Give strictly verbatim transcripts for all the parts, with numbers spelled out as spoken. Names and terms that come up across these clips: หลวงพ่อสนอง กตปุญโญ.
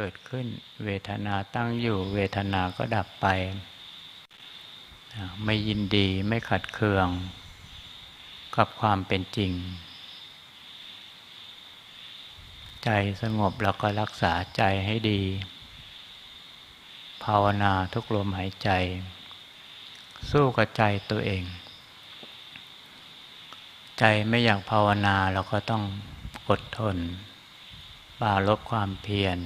กิดขึ้นเวทนาตั้งอยู่เวทนาก็ดับไปไม่ยินดีไม่ขัดเคืองกับความเป็นจริงใจสงบแล้วก็รักษาใจให้ดีภาวนาทุกลมหายใจสู้กับใจตัวเองใจไม่อยากภาวนาเราก็ต้องอดทนปราลบความเพียร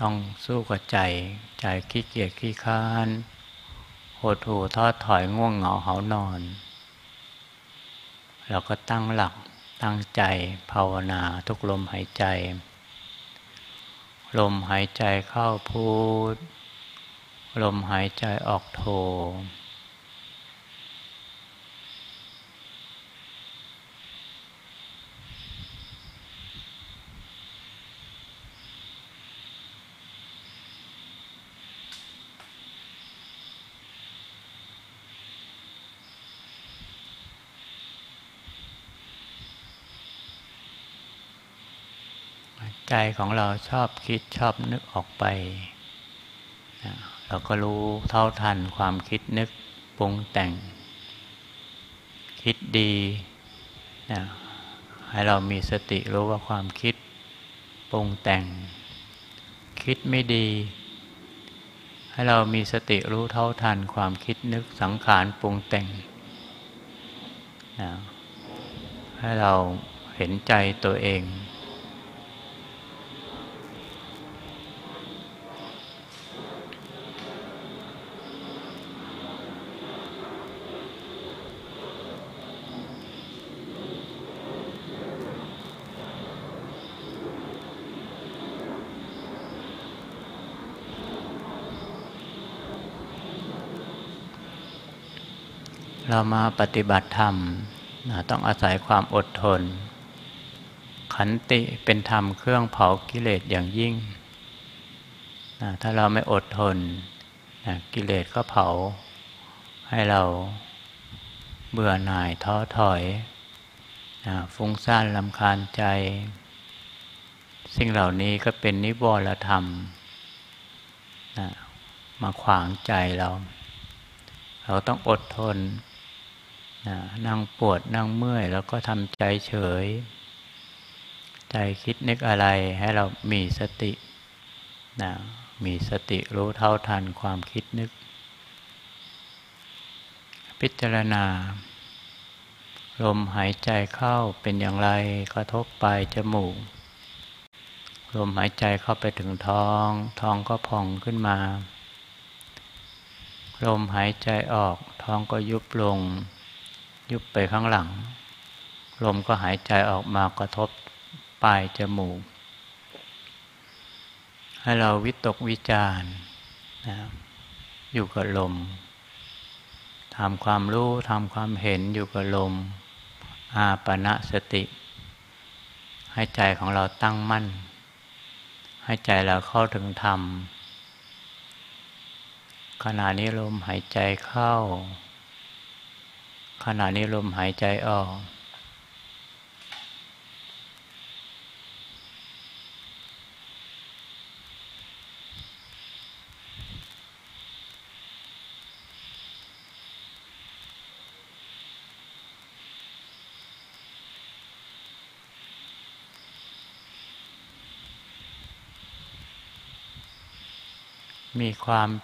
ต้องสู้กับใจใจขี้เกียจขี้ค้านหดหู่ท้อถอยง่วงเหงาหานอนเราก็ตั้งหลักตั้งใจภาวนาทุกลมหายใจลมหายใจเข้าพูดลมหายใจออกโทใจของเราชอบคิดชอบนึกออกไปเราก็รู้เท่าทันความคิดนึกปรุงแต่งคิดดีนะให้เรามีสติรู้ว่าความคิดปรุงแต่งคิดไม่ดีให้เรามีสติรู้เท่าทันความคิดนึกสังขารปรุงแต่งนะให้เราเห็นใจตัวเองเรามาปฏิบัติธรรมนะต้องอาศัยความอดทนขันติเป็นธรรมเครื่องเผากิเลสอย่างยิ่งนะถ้าเราไม่อดทนนะกิเลสก็เผาให้เราเบื่อหน่ายท้อถอยนะฟุ้งซ่านรำคาญใจสิ่งเหล่านี้ก็เป็นนิวรธรรมนะมาขวางใจเราเราต้องอดทนนั่งปวดนั่งเมื่อยแล้วก็ทำใจเฉยใจคิดนึกอะไรให้เรามีสตินะมีสติรู้เท่าทันความคิดนึกพิจารณาลมหายใจเข้าเป็นอย่างไรกระทบปลายจมูกลมหายใจเข้าไปถึงท้องท้องก็พองขึ้นมาลมหายใจออกท้องก็ยุบลงยุบไปข้างหลังลมก็หายใจออกมากระทบปลายจมูกให้เราวิตกวิจารณ์นะอยู่กับลมทำความรู้ทำความเห็นอยู่กับลมอาปนสติให้ใจของเราตั้งมั่นให้ใจเราเข้าถึงธรรมขณะนี้ลมหายใจเข้าขณะนี้ลมหายใจออกมีความเ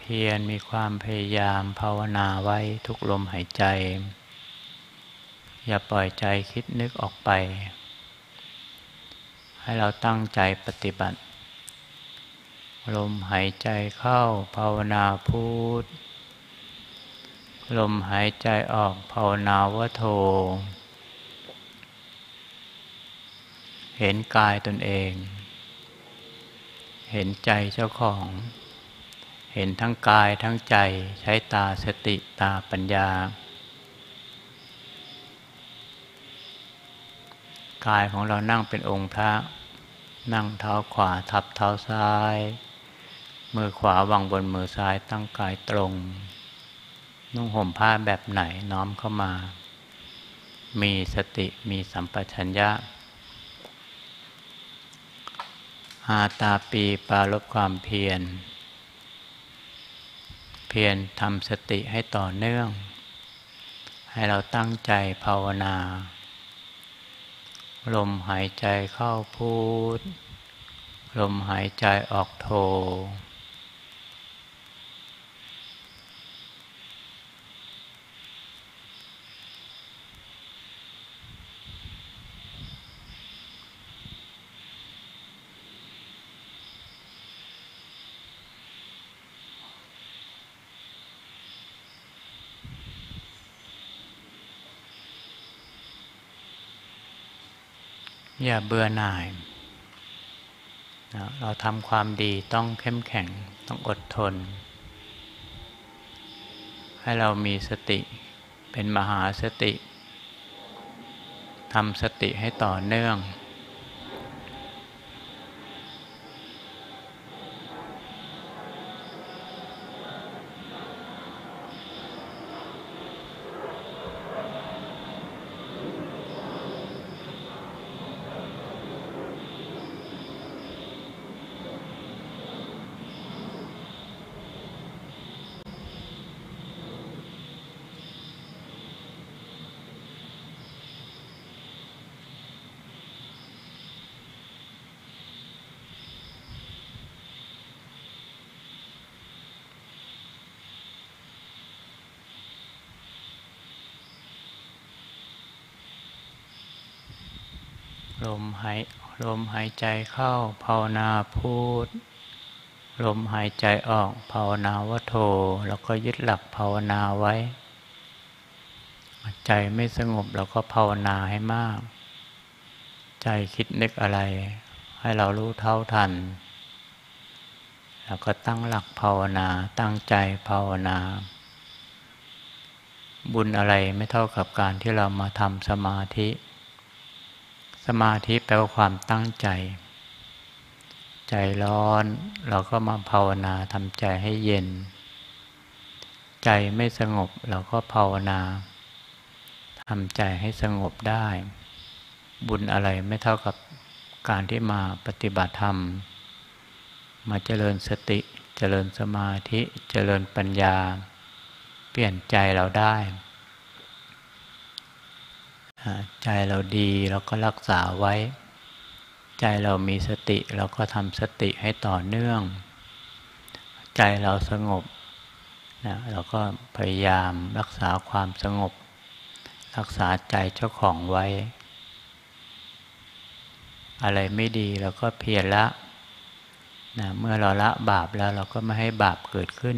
พียรมีความพยายามภาวนาไว้ทุกลมหายใจอย่าปล่อยใจคิดนึกออกไปให้เราตั้งใจปฏิบัติลมหายใจเข้าภาวนาพุทลมหายใจออกภาวนาวโธเห็นกายตนเองเห็นใจเจ้าของเห็นทั้งกายทั้งใจใช้ตาสติตาปัญญากายของเรานั่งเป็นองค์พระนั่งเท้าขวาทับเท้าซ้ายมือขวาวางบนมือซ้ายตั้งกายตรงนุ่งห่มผ้าแบบไหนน้อมเข้ามามีสติมีสัมปชัญญะ อาตาปีปารภความเพียรเพียรทำสติให้ต่อเนื่องให้เราตั้งใจภาวนาลมหายใจเข้าพูดลมหายใจออกโทอย่าเบื่อหน่ายนะเราทำความดีต้องเข้มแข็งต้องอดทนให้เรามีสติเป็นมหาสติทำสติให้ต่อเนื่องลมหายลมหายใจเข้าภาวนาพูดลมหายใจออกภาวนาว่าโธแล้วก็ยึดหลักภาวนาไว้ใจไม่สงบเราก็ภาวนาให้มากใจคิดนึกอะไรให้เรารู้เท่าทันแล้วก็ตั้งหลักภาวนาตั้งใจภาวนาบุญอะไรไม่เท่ากับการที่เรามาทำสมาธิสมาธิแปลว่าความตั้งใจใจร้อนเราก็มาภาวนาทำใจให้เย็นใจไม่สงบเราก็ภาวนาทำใจให้สงบได้บุญอะไรไม่เท่ากับการที่มาปฏิบัติธรรมมาเจริญสติเจริญสมาธิเจริญปัญญาเปลี่ยนใจเราได้ใจเราดีเราก็รักษาไว้ใจเรามีสติเราก็ทำสติให้ต่อเนื่องใจเราสงบนะเราก็พยายามรักษาความสงบรักษาใจเจ้าของไว้อะไรไม่ดีเราก็เพียรละนะเมื่อเราละบาปแล้วเราก็ไม่ให้บาปเกิดขึ้น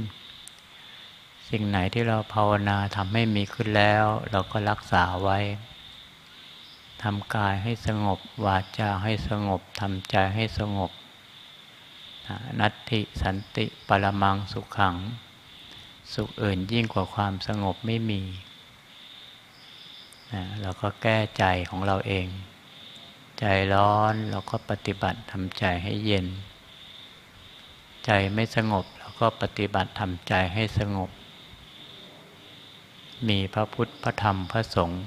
สิ่งไหนที่เราภาวนาทำให้มีขึ้นแล้วเราก็รักษาไว้ทำกายให้สงบวาจาให้สงบทำใจให้สงบนัตถิสันติปรมังสุขขังสุขอื่นยิ่งกว่าความสงบไม่มีเราก็แก้ใจของเราเองใจร้อนเราก็ปฏิบัติทำใจให้เย็นใจไม่สงบเราก็ปฏิบัติทำใจให้สงบมีพระพุทธพระธรรมพระสงฆ์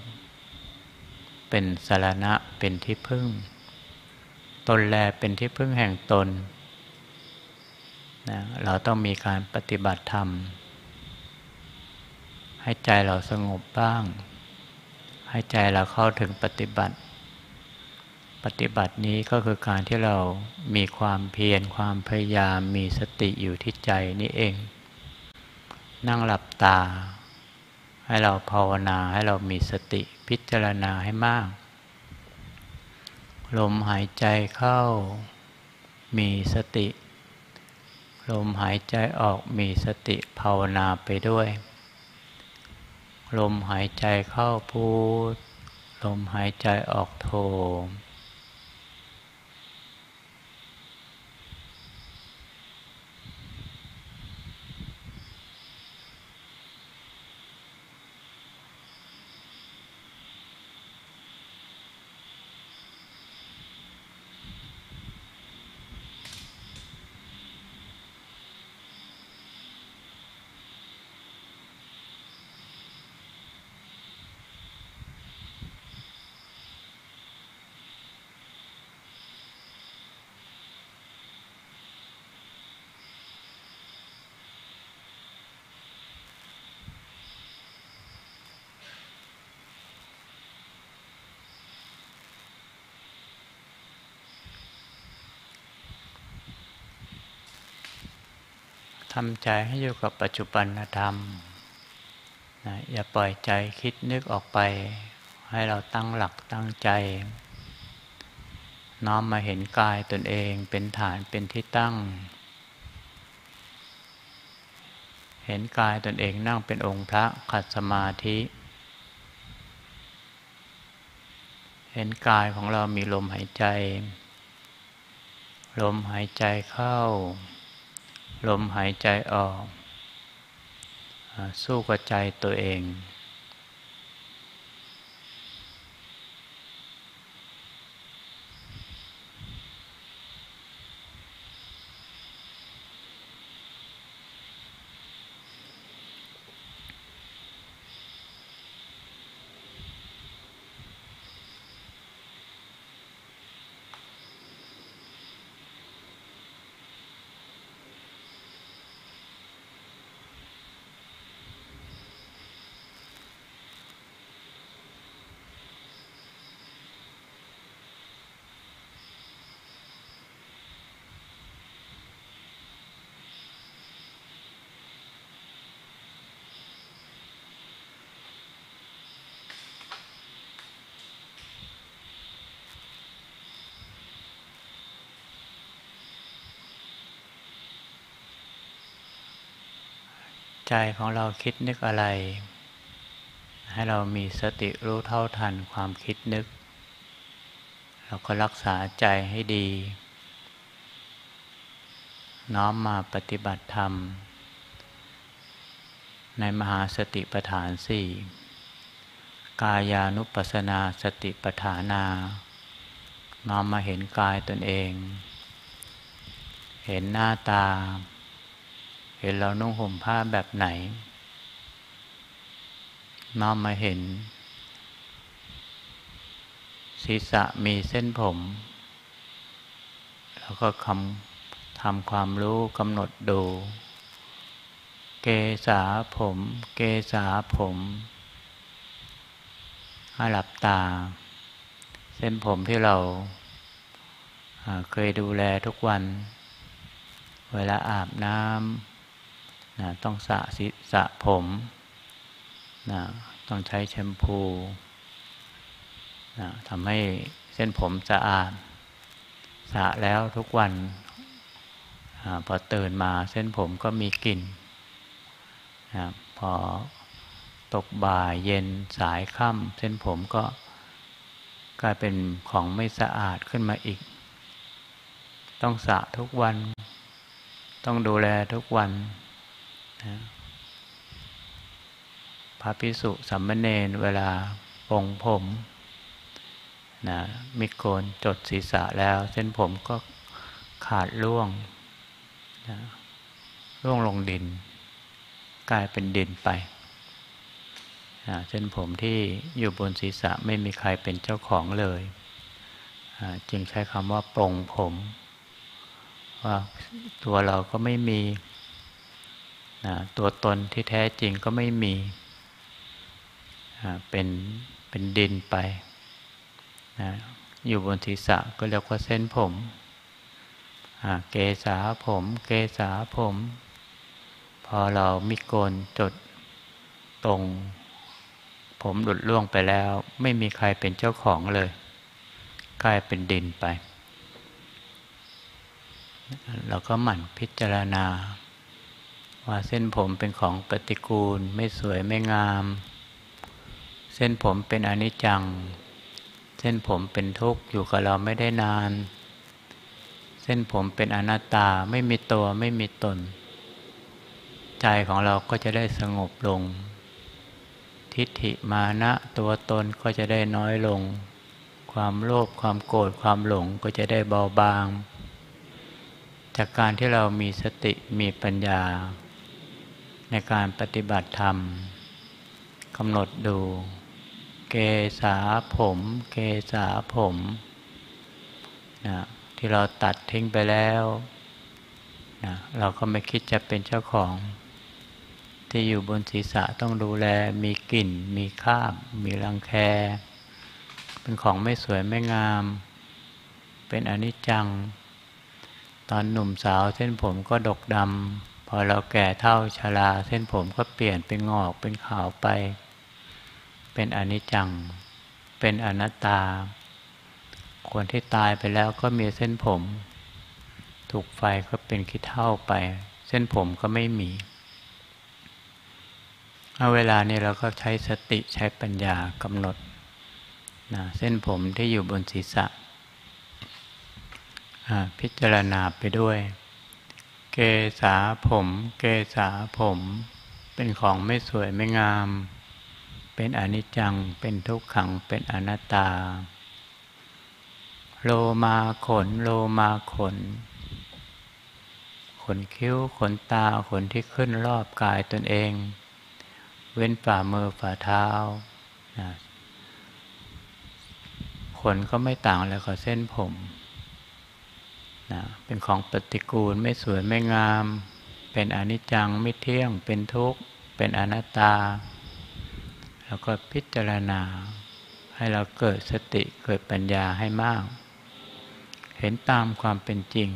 เป็นสรณะเป็นที่พึ่งตนแลเป็นที่พึ่งแห่งตนนะเราต้องมีการปฏิบัติธรรมให้ใจเราสงบบ้างให้ใจเราเข้าถึงปฏิบัติปฏิบัตินี้ก็คือการที่เรามีความเพียรความพยายามมีสติอยู่ที่ใจนี่เองนั่งหลับตาให้เราภาวนาให้เรามีสติพิจารณาให้มากลมหายใจเข้ามีสติลมหายใจออกมีสติภาวนาไปด้วยลมหายใจเข้าพูดลมหายใจออกโท ทำใจให้อยู่กับปัจจุบันธรรมนะอย่าปล่อยใจคิดนึกออกไปให้เราตั้งหลักตั้งใจน้อมมาเห็นกายตนเองเป็นฐานเป็นที่ตั้งเห็นกายตนเองนั่งเป็นองค์พระขัดสมาธิเห็นกายของเรามีลมหายใจลมหายใจเข้าลมหายใจออกสู้กับใจตัวเองใจของเราคิดนึกอะไรให้เรามีสติรู้เท่าทันความคิดนึกเราก็รักษาใจให้ดีน้อมมาปฏิบัติธรรมในมหาสติปัฏฐานสี่กายานุปัสสนาสติปัฏฐานาน้อมมาเห็นกายตนเองเห็นหน้าตาเห็นเรานุ่งห่มผ้าแบบไหนน้อมมาเห็นศีรษะมีเส้นผมแล้วก็คำทำความรู้กำหนดดูเกศาผมเกศาผมให้หลับตาเส้นผมที่เราเคยดูแลทุกวันเวลาอาบน้ำนะต้องสระศีรษะผมนะต้องใช้แชมพูนะทำให้เส้นผมสะอาดสระแล้วทุกวันนะพอตื่นมาเส้นผมก็มีกลิ่นนะพอตกบ่ายเย็นสายค่ำเส้นผมก็กลายเป็นของไม่สะอาดขึ้นมาอีกต้องสระทุกวันต้องดูแลทุกวันพระภิกษุสามเณรเวลาปรงผมนะมิโกนจดศีรษะแล้วเส้นผมก็ขาดร่วงนะร่วงลงดินกลายเป็นดินไปนะเส้นผมที่อยู่บนศีรษะไม่มีใครเป็นเจ้าของเลยนะจึงใช้คำว่าปรงผมว่าตัวเราก็ไม่มีนะตัวตนที่แท้จริงก็ไม่มีนะเป็นเป็นดินไปนะอยู่บนศีรษะก็เรียกว่าเส้นผมนะเกศาผมเกศาผมพอเรามิโกนจดตรงผมหลุดล่วงไปแล้วไม่มีใครเป็นเจ้าของเลยกลายเป็นดินไปเราก็หมั่นพิจารณาว่าเส้นผมเป็นของปฏิกูลไม่สวยไม่งามเส้นผมเป็นอนิจจังเส้นผมเป็นทุกข์อยู่กับเราไม่ได้นานเส้นผมเป็นอนัตตาไม่มีตัวไม่มีตนใจของเราก็จะได้สงบลงทิฏฐิมานะตัวตนก็จะได้น้อยลงความโลภความโกรธความหลงก็จะได้เบาบางจากการที่เรามีสติมีปัญญาในการปฏิบัติธรรมกำหนดดูเกศาผมเกศาผมนะที่เราตัดทิ้งไปแล้วนะเราก็ไม่คิดจะเป็นเจ้าของที่อยู่บนศีรษะต้องดูแลมีกลิ่นมีคราบมีรังแคเป็นของไม่สวยไม่งามเป็นอนิจจังตอนหนุ่มสาวเส้นผมก็ดกด พอเราแก่เฒ่าชราเส้นผมก็เปลี่ยนเป็นงอกเป็นขาวไปเป็นอนิจจังเป็นอนัตตาคนที่ตายไปแล้วก็มีเส้นผมถูกไฟก็เป็นขี้เถ้าไปเส้นผมก็ไม่มีเอาเวลานี้เราก็ใช้สติใช้ปัญญากำหนดนะเส้นผมที่อยู่บนศีรษะพิจารณาไปด้วยเกศาผมเกศาผมเป็นของไม่สวยไม่งามเป็นอนิจจังเป็นทุกขังเป็นอนัตตาโลมาขนโลมาขนขนคิ้วขนตาขนที่ขึ้นรอบกายตนเองเว้นฝ่ามือฝ่าเท้าขนก็ไม่ต่างอะไรกับเส้นผมนะเป็นของปฏิกูลไม่สวยไม่งามเป็นอนิจจังไม่เที่ยงเป็นทุกข์เป็นอนัตตาแล้วก็พิจารณาให้เราเกิดสติเกิดปัญญาให้มากเห็นตามความเป็นจริง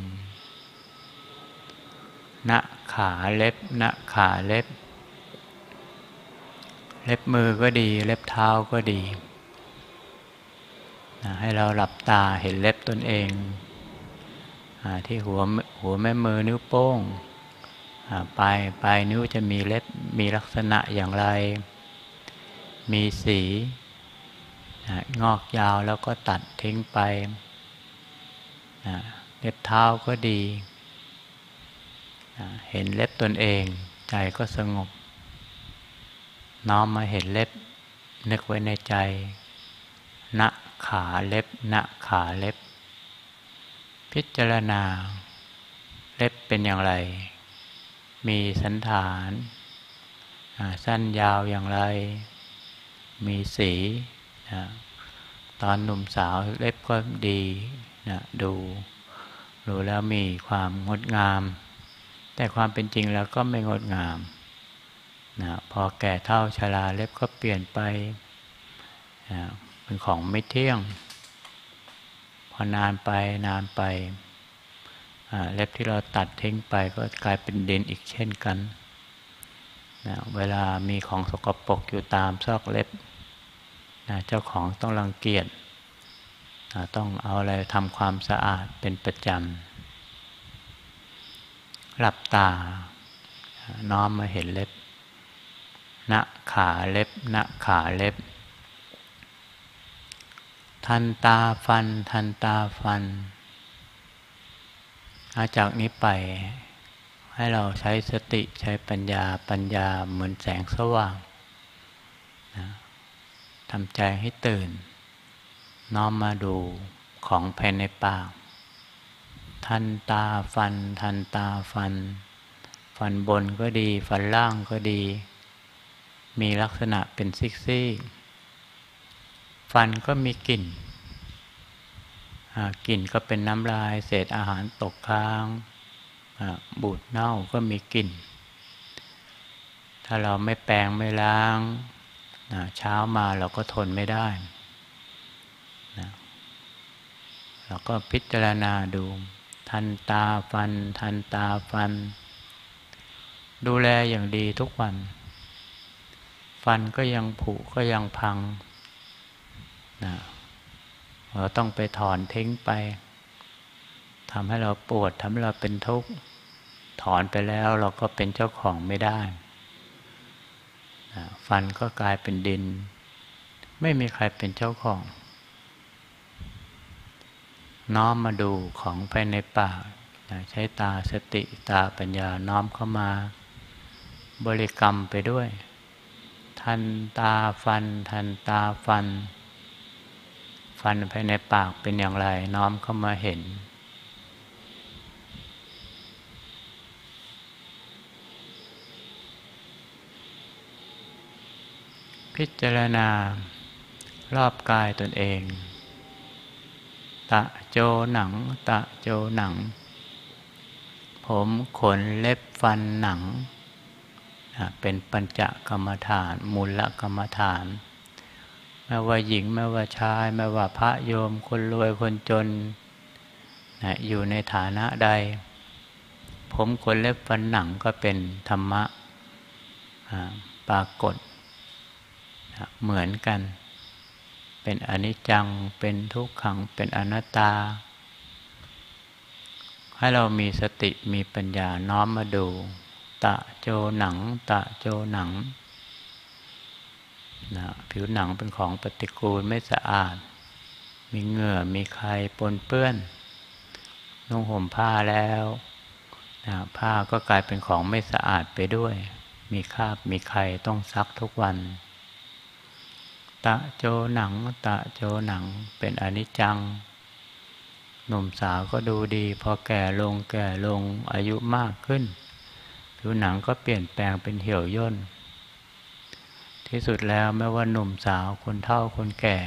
ณขาเล็บณขาเล็บเล็บมือก็ดีเล็บเท้าก็ดีนะให้เราหลับตาเห็นเล็บตนเองที่หัวหัวแม่มือนิ้วโป้งปลายปลายนิ้วจะมีเล็บมีลักษณะอย่างไรมีสีงอกยาวแล้วก็ตัดทิ้งไปเล็บเท้าก็ดีเห็นเล็บตนเองใจก็สงบน้อมมาเห็นเล็บนึกไว้ในใจณขาเล็บณขาเล็บพิจารณาเล็บเป็นอย่างไรมีสันฐานสั้นยาวอย่างไรมีสีนะตอนหนุ่มสาวเล็บก็ดีนะดูดูแล้วมีความงดงามแต่ความเป็นจริงแล้วก็ไม่งดงามนะพอแก่เฒ่าชราเล็บก็เปลี่ยนไปนะเป็นของไม่เที่ยงพอนานไปนานไปเล็บที่เราตัดทิ้งไปก็กลายเป็นดินอีกเช่นกันนะเวลามีของสกปรกอยู่ตามซอกเล็บนะเจ้าของต้องรังเกียจนะต้องเอาอะไรทำความสะอาดเป็นประจำหลับตาน้อมมาเห็นเล็บณขาเล็บณขาเล็บทันตาฟันทันตาฟันจากนี้ไปให้เราใช้สติใช้ปัญญาปัญญาเหมือนแสงสว่างนะทำใจให้ตื่นน้อมมาดูของภายในปากทันตาฟันทันตาฟันฟันบนก็ดีฟันล่างก็ดีมีลักษณะเป็นซิกซี่ฟันก็มีกลิ่นกลิ่นก็เป็นน้ำลายเศษอาหารตกค้างบูดเน่าก็มีกลิ่นถ้าเราไม่แปรงไม่ล้างเช้ามาเราก็ทนไม่ได้นะเราก็พิจารณาดูทันตาฟันทันตาฟันดูแลอย่างดีทุกวันฟันก็ยังผุก็ยังพังนะเราต้องไปถอนทิ้งไปทำให้เราปวดทำให้เราเป็นทุกข์ถอนไปแล้วเราก็เป็นเจ้าของไม่ได้นะฟันก็กลายเป็นดินไม่มีใครเป็นเจ้าของน้อมมาดูของภายในปากนะใช้ตาสติตาปัญญาน้อมเข้ามาบริกรรมไปด้วยทันตาฟันทันตาฟันฟันภายในปากเป็นอย่างไรน้อมเข้ามาเห็นพิจารณารอบกายตนเองตะโจหนังตะโจหนังผมขนเล็บฟันหนังเป็นปัญจกรรมฐานมูลกรรมฐานไม่ว่าหญิงไม่ว่าชายไม่ว่าพระโยมคนรวยคนจนอยู่ในฐานะใด ผมขนเล็บฟันหนังก็เป็นธรรมะปรากฏเหมือนกันเป็นอนิจจังเป็นทุกขังเป็นอนัตตาให้เรามีสติมีปัญญาน้อมมาดูตะโจหนังตะโจหนังนะผิวหนังเป็นของปฏิกูลไม่สะอาดมีเหงื่อมีไขปนเปื้อนนุ่งห่มผ้าแล้วนะผ้าก็กลายเป็นของไม่สะอาดไปด้วยมีคราบมีไขต้องซักทุกวันตะโจหนังตะโจหนังเป็นอนิจจังหนุ่มสาวก็ดูดีพอแก่ลงแก่ลงอายุมากขึ้นผิวหนังก็เปลี่ยนแปลงเป็นเหี่ยวย่นที่สุดแล้วไม่ว่าหนุ่มสาวคนเฒ่าคนแก่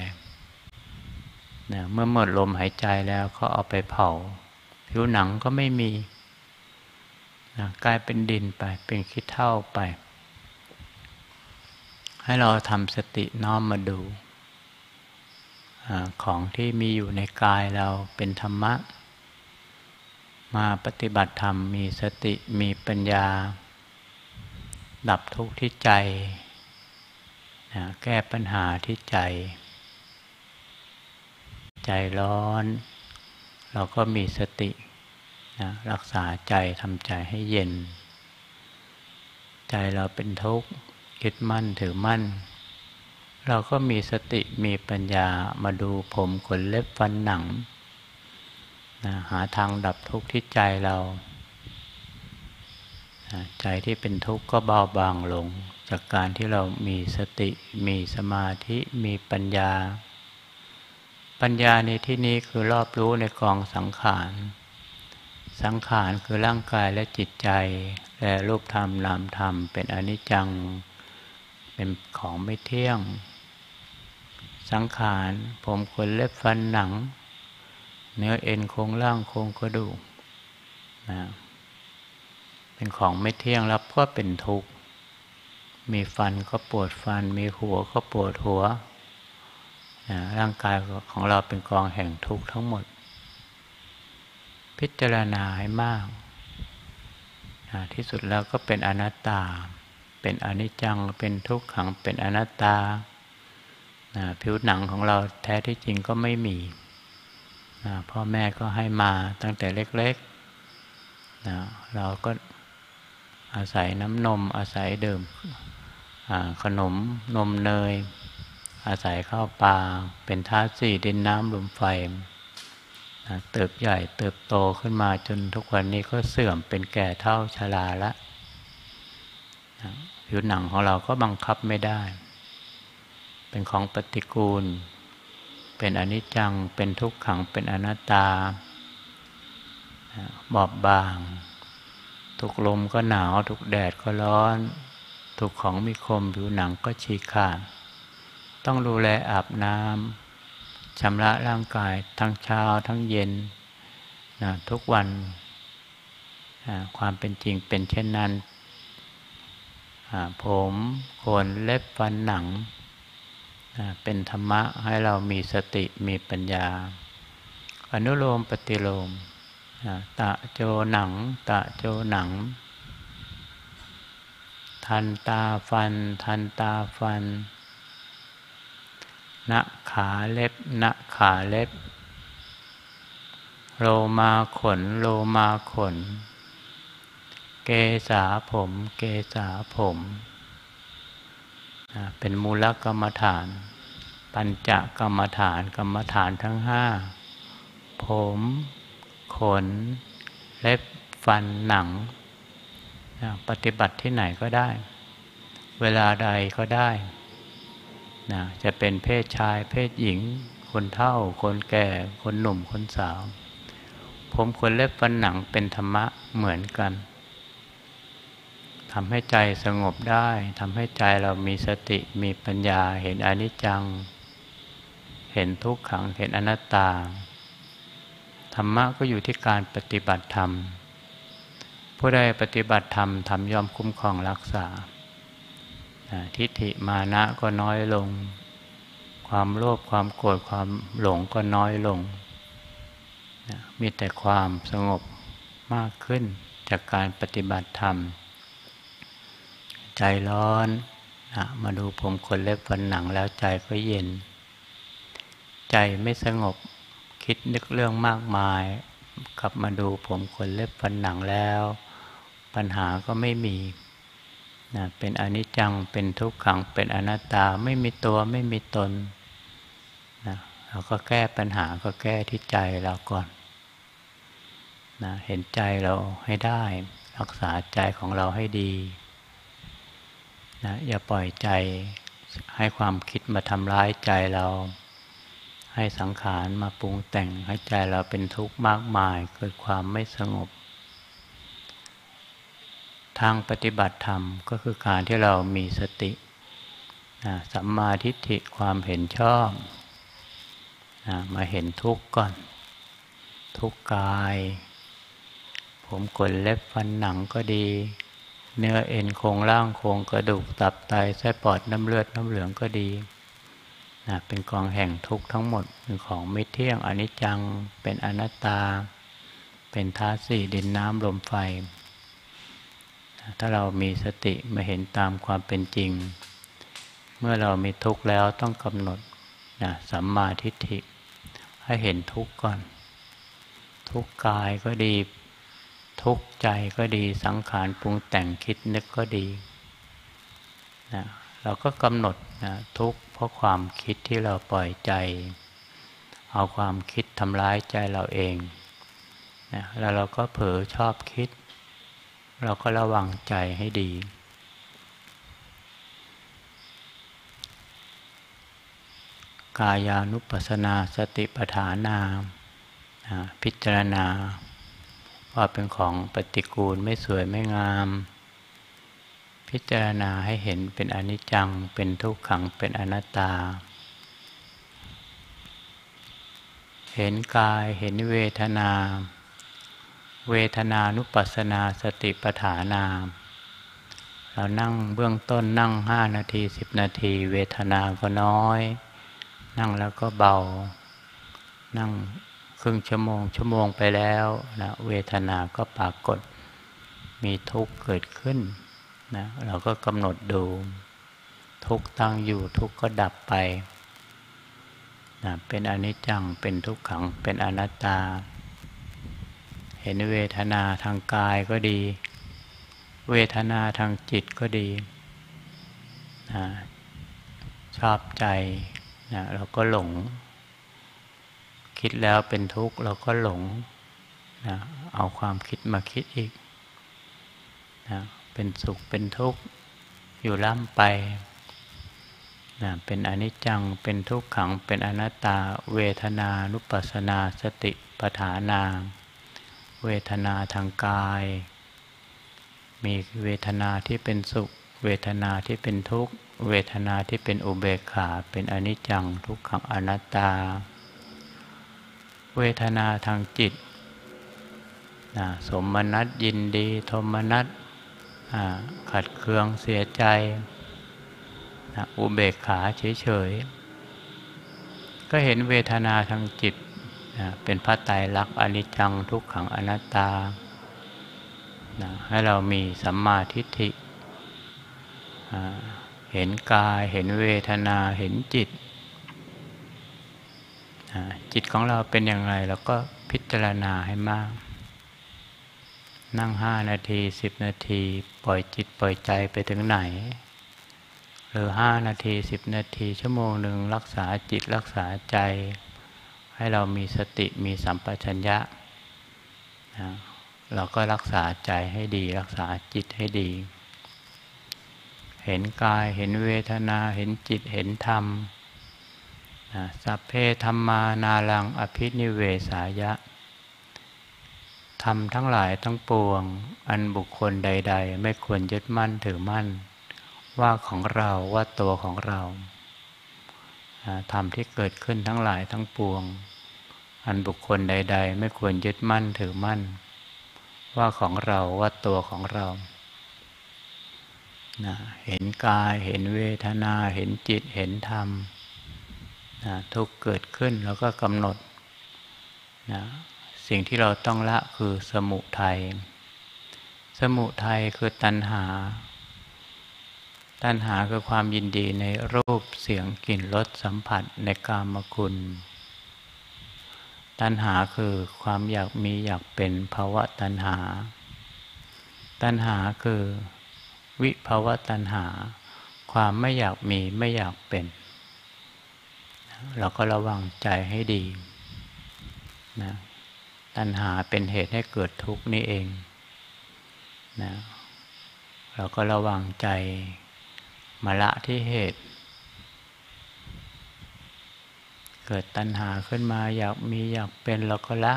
นะเมื่อหมดลมหายใจแล้วเขาเอาไปเผาผิวหนังก็ไม่มีนะกลายเป็นดินไปเป็นขี้เถ้าไปให้เราทำสติน้อมมาดูของที่มีอยู่ในกายเราเป็นธรรมะมาปฏิบัติธรรมมีสติมีปัญญาดับทุกข์ที่ใจนะแก้ปัญหาที่ใจใจร้อนเราก็มีสตินะรักษาใจทำใจให้เย็นใจเราเป็นทุกข์ยึดมั่นถือมั่นเราก็มีสติมีปัญญามาดูผมขนเล็บฟันหนังนะหาทางดับทุกข์ที่ใจเรานะใจที่เป็นทุกข์ก็เบาบางลงจากการที่เรามีสติมีสมาธิมีปัญญาปัญญาในที่นี้คือรอบรู้ในกองสังขารสังขารคือร่างกายและจิตใจและรูปธรรมนามธรรมเป็นอนิจจังเป็นของไม่เที่ยงสังขารผมขนเล็บฟันหนังเนื้อเอ็นโครงร่างโครงกระดูกนะเป็นของไม่เที่ยงแล้วก็เป็นทุกข์มีฟันก็ปวดฟันมีหัวก็ปวดหัวนะร่างกายของเราเป็นกองแห่งทุกข์ทั้งหมดพิจารณาให้มากนะที่สุดแล้วก็เป็นอนัตตาเป็นอนิจจังเป็นทุกขังเป็นอนัตตานะผิวหนังของเราแท้ที่จริงก็ไม่มีนะพ่อแม่ก็ให้มาตั้งแต่เล็กๆนะเราก็อาศัยน้ำนมอาศัยดื่มขนมนมเนยอาศัยข้าวปลาเป็นธาตุสี่ดินน้ำลมไฟนะเติบใหญ่เติบโตขึ้นมาจนทุกวันนี้ก็เสื่อมเป็นแก่เฒ่าชราละนะผิวหนังของเราก็บังคับไม่ได้เป็นของปฏิกูลเป็นอนิจจังเป็นทุกขังเป็นอนัตตานะบอบบางถูกลมก็หนาวถูกแดดก็ร้อนถูกของมีคมผิวหนังก็ฉีกขาดต้องดูแลอาบน้ำชำระร่างกายทั้งเช้าทั้งเย็นนะทุกวันนะความเป็นจริงเป็นเช่นนั้นผมขนเล็บฟันหนังนะเป็นธรรมะให้เรามีสติมีปัญญาอนุโลมปฏิโลมนะตะโจหนังตะโจหนังทันตาฟันทันตาฟันนะขาเล็บนะขาเล็บโลมาขนโลมาขนเกษาผมเกษาผมเป็นมูลกรรมฐานปัญจกรรมฐานกรรมฐานทั้งห้าผมขนเล็บฟันหนังปฏิบัติที่ไหนก็ได้เวลาใดก็ได้นะจะเป็นเพศชายเพศหญิงคนเฒ่าคนแก่คนหนุ่มคนสาวผมขนเล็บฟันหนังเป็นธรรมะเหมือนกันทำให้ใจสงบได้ทำให้ใจเรามีสติมีปัญญาเห็นอนิจจังเห็นทุกขังเห็นอนัตตาธรรมะก็อยู่ที่การปฏิบัติธรรมผู้ใดปฏิบัติธรรมธรรมย่อมคุ้มครองรักษาทิฏฐิมานะก็น้อยลงความโลภความโกรธความหลงก็น้อยลงมีแต่ความสงบมากขึ้น จากการปฏิบัติธรรมใจร้อนนะมาดูผมขนเล็บฟันหนังแล้วใจก็เย็นใจไม่สงบคิดนึกเรื่องมากมายกลับมาดูผมขนเล็บฟันหนังแล้วปัญหาก็ไม่มีนะเป็นอนิจจังเป็นทุกขังเป็นอนัตตาไม่มีตัวไม่มีตนนะเราก็แก้ปัญหาก็แก้ที่ใจเราก่อนนะเห็นใจเราให้ได้รักษาใจของเราให้ดีนะอย่าปล่อยใจให้ความคิดมาทำร้ายใจเราให้สังขารมาปรุงแต่งให้ใจเราเป็นทุกข์มากมายเกิดความไม่สงบทางปฏิบัติธรรมก็คือการที่เรามีสตินะสัมมาทิฏฐิความเห็นชอบนะมาเห็นทุกข์ก่อนทุกข์กายผมขนเล็บฟันหนังก็ดีเนื้อเอ็นโครงร่างโครงกระดูกตับไตไส้ปอดน้ำเลือดน้ำเหลืองก็ดีนะเป็นกองแห่งทุกข์ทั้งหมดเป็นของไม่เที่ยงอนิจจังเป็นอนัตตาเป็นธาตุสี่ดินน้ำลมไฟถ้าเรามีสติมาเห็นตามความเป็นจริงเมื่อเรามีทุกข์แล้วต้องกำหนดนะสัมมาทิฏฐิให้เห็นทุกข์ก่อนทุกข์กายก็ดีทุกข์ใจก็ดีสังขารปรุงแต่งคิดนึกก็ดีนะเราก็กำหนดนะทุกข์เพราะความคิดที่เราปล่อยใจเอาความคิดทำร้ายใจเราเองนะแล้วเราก็เผลอชอบคิดเราก็ระวังใจให้ดีกายานุปัสสนาสติปัฏฐานาพิจารณาว่าเป็นของปฏิกูลไม่สวยไม่งามพิจารณาให้เห็นเป็นอนิจจังเป็นทุกขังเป็นอนัตตาเห็นกายเห็นเวทนาเวทนานุปัสสนาสติปัฏฐานาเรานั่งเบื้องต้นนั่งห้านาทีสิบนาทีเวทนาก็น้อยนั่งแล้วก็เบานั่งครึ่งชั่วโมงชั่วโมงไปแล้วนะเวทนาก็ปรากฏมีทุกข์เกิดขึ้นนะเราก็กำหนดดูทุกข์ตั้งอยู่ทุกข์ก็ดับไปนะเป็นอนิจจังเป็นทุกขังเป็นอนัตตาเห็นเวทนาทางกายก็ดีเวทนาทางจิตก็ดีนะชอบใจนะเราก็หลงคิดแล้วเป็นทุกข์เราก็หลงนะเอาความคิดมาคิดอีกนะเป็นสุขเป็นทุกข์อยู่ล่ำไปนะเป็นอนิจจังเป็นทุกขังเป็นอนัตตาเวทนานุปัสสนาสติปัฏฐานาเวทนาทางกายมีเวทนาที่เป็นสุขเวทนาที่เป็นทุกข์เวทนาที่เป็นอุเบกขาเป็นอนิจจังทุกขังอนัตตาเวทนาทางจิตนะสมนัสยินดีโทมนัสขัดเคืองเสียใจนะอุเบกขาเฉยๆก็เห็นเวทนาทางจิตนะเป็นพระไตรลักษณ์อนิจจังทุกขังอนัตตานะให้เรามีสัมมาทิฏฐิเห็นกายเห็นเวทนาเห็นจิตนะจิตของเราเป็นอย่างไรเราก็พิจารณาให้มากนั่งห้านาทีสิบนาทีปล่อยจิตปล่อยใจไปถึงไหนหรือห้านาทีสิบนาทีชั่วโมงหนึ่งรักษาจิตรักษาใจให้เรามีสติมีสัมปชัญญะนะเราก็รักษาใจให้ดีรักษาจิตให้ดีเห็นกายเห็นเวทนาเห็นจิตเห็นธรรมนะสัพเพธัมมานารังอภินิเวสายะธรรมทั้งหลายทั้งปวงอันบุคคลใดๆไม่ควรยึดมั่นถือมั่นว่าของเราว่าตัวของเราธรรมที่เกิดขึ้นทั้งหลายทั้งปวงอันบุคคลใดๆไม่ควรยึดมั่นถือมั่นว่าของเราว่าตัวของเรานะเห็นกายเห็นเวทนาเห็นจิตเห็นธรรมนะทุกเกิดขึ้นแล้วก็กำหนดนะสิ่งที่เราต้องละคือสมุทัย สมุทัยคือตัณหาตัณหาคือความยินดีในรูปเสียงกลิ่นรสสัมผัสในกามคุณตัณหาคือความอยากมีอยากเป็นภวตัณหาตัณหาคือวิภวตัณหาความไม่อยากมีไม่อยากเป็นเราก็ระวังใจให้ดีนะตัณหาเป็นเหตุให้เกิดทุกข์นี่เองนะเราก็ระวังใจมาละที่เหตุเกิดตัณหาขึ้นมาอยากมีอยากเป็นเราก็ละ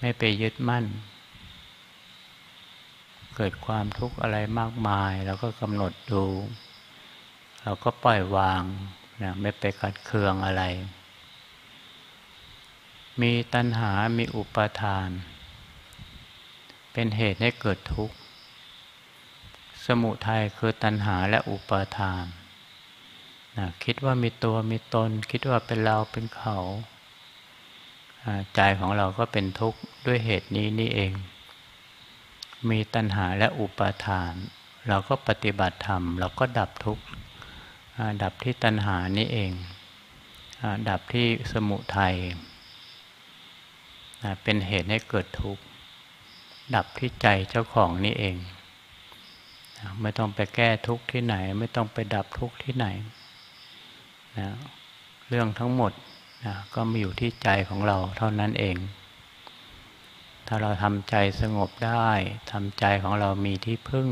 ไม่ไปยึดมั่นเกิดความทุกข์อะไรมากมายเราก็กำหนดดูเราก็ปล่อยวางนะไม่ไปขัดเคืองอะไรมีตัณหามีอุปาทานเป็นเหตุให้เกิดทุกข์สมุทัยคือตัณหาและอุปาทานนะคิดว่ามีตัวมีตนคิดว่าเป็นเราเป็นเขาใจของเราก็เป็นทุกข์ด้วยเหตุนี้นี่เองมีตัณหาและอุปาทานเราก็ปฏิบัติธรรมเราก็ดับทุกข์ดับที่ตัณหานี้เองดับที่สมุทัยเป็นเหตุให้เกิดทุกข์ดับที่ใจเจ้าของนี่เองไม่ต้องไปแก้ทุกข์ที่ไหนไม่ต้องไปดับทุกข์ที่ไหนนะเรื่องทั้งหมดนะก็มาอยู่ที่ใจของเราเท่านั้นเองถ้าเราทำใจสงบได้ทำใจของเรามีที่พึ่ง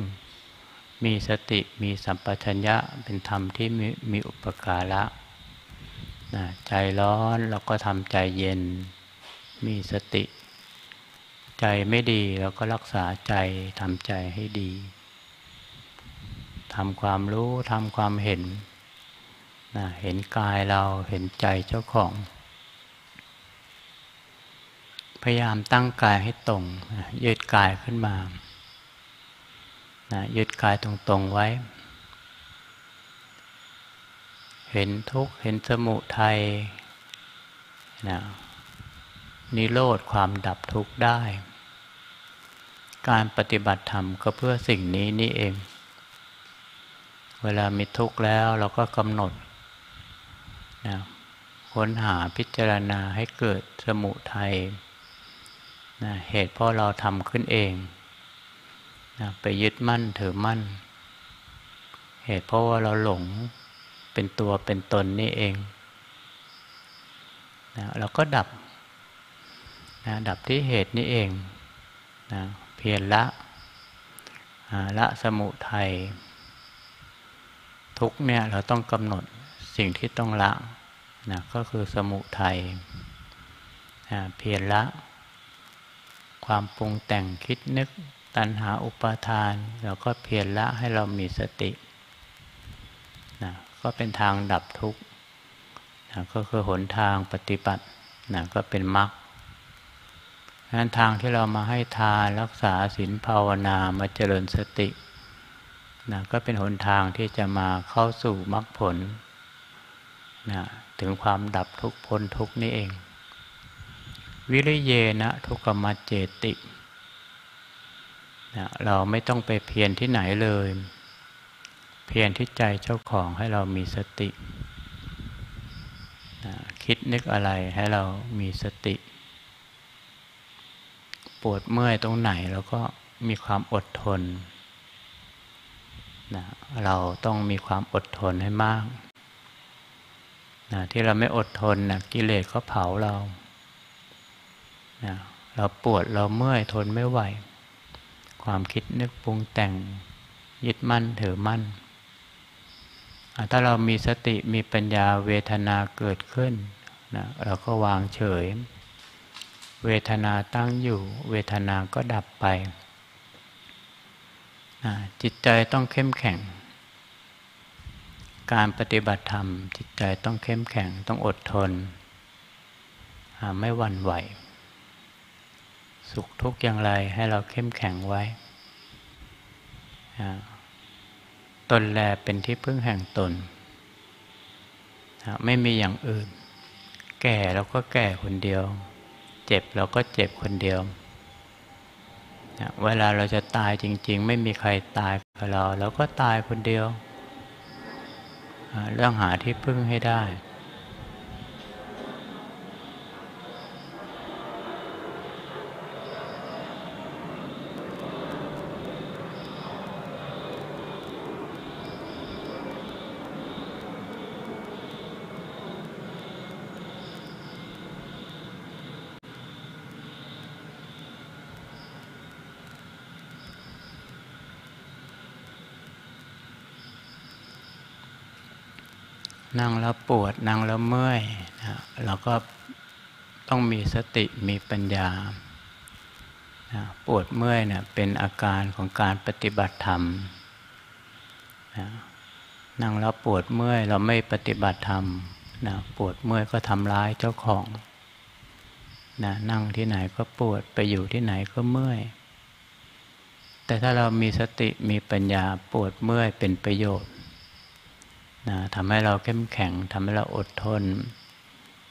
มีสติมีสัมปชัญญะเป็นธรรมที่มีมีอุปการะนะใจร้อนเราก็ทำใจเย็นมีสติใจไม่ดีเราก็รักษาใจทำใจให้ดีทำความรู้ทำความเห็นนะเห็นกายเราเห็นใจเจ้าของพยายามตั้งกายให้ตรงนะยืดกายขึ้นมานะยืดกายตรงๆไว้เห็นทุกข์เห็นสมุทัยนะนิโรธความดับทุกข์ได้การปฏิบัติธรรมก็เพื่อสิ่งนี้นี่เองเวลามีทุกข์แล้วเราก็กำหนดนะค้นหาพิจารณาให้เกิดสมุทัยนะเหตุเพราะเราทำขึ้นเองนะไปยึดมั่นถือมั่นเหตุเพราะว่าเราหลงเป็นตัวเป็นตนนี่เองนะเราก็ดับนะดับที่เหตุนี่เองนะเพียรละละสมุทัยทุกเนี่ยเราต้องกำหนดสิ่งที่ต้องละนะก็คือสมุทัยนะเพียรละความปรุงแต่งคิดนึกตัณหาอุปาทานเราก็เพียรละให้เรามีสตินะก็เป็นทางดับทุกข์นะก็คือหนทางปฏิบัตินะก็เป็นมรรคนั้นทางที่เรามาให้ทานรักษาศีลภาวนามาเจริญสตินะก็เป็นหนทางที่จะมาเข้าสู่มรรคผลนะถึงความดับทุกข์พ้นทุกข์นี่เองวิริเยนะทุกขมัจเจตินะเราไม่ต้องไปเพียรที่ไหนเลยเพียรที่ใจเจ้าของให้เรามีสตินะคิดนึกอะไรให้เรามีสติปวดเมื่อยตรงไหนเราก็มีความอดทนนะเราต้องมีความอดทนให้มากนะที่เราไม่อดทนนะกิเลสก็เผาเรานะเราปวดเราเมื่อยทนไม่ไหวความคิดนึกปรุงแต่งยึดมั่นถือมั่นถ้าเรามีสติมีปัญญาเวทนาเกิดขึ้นนะเราก็วางเฉยเวทนาตั้งอยู่เวทนาก็ดับไปนะจิตใจต้องเข้มแข็งการปฏิบัติธรรมจิตใจต้องเข้มแข็งต้องอดทนไม่หวั่นไหวสุขทุกข์อย่างไรให้เราเข้มแข็งไว้ตนแลเป็นที่พึ่งแห่งตนไม่มีอย่างอื่นแก่เราก็แก่คนเดียวเจ็บเราก็เจ็บคนเดียว เวลาเราจะตายจริงๆไม่มีใครตายกับเราเราก็ตายคนเดียวเรื่องหาที่พึ่งให้ได้นั่งแล้วปวดนั่งแล้วเมื่อยนะเราก็ต้องมีสติมีปัญญานะปวดเมื่อยเนี่ยเป็นอาการของการปฏิบัติธรรมนะนั่งแล้วปวดเมื่อยเราไม่ปฏิบัติธรรมนะปวดเมื่อยก็ทำร้ายเจ้าของนะนั่งที่ไหนก็ปวดไปอยู่ที่ไหนก็เมื่อยแต่ถ้าเรามีสติมีปัญญาปวดเมื่อยเป็นประโยชน์ทำให้เราเข้มแข็งทำให้เราอดทน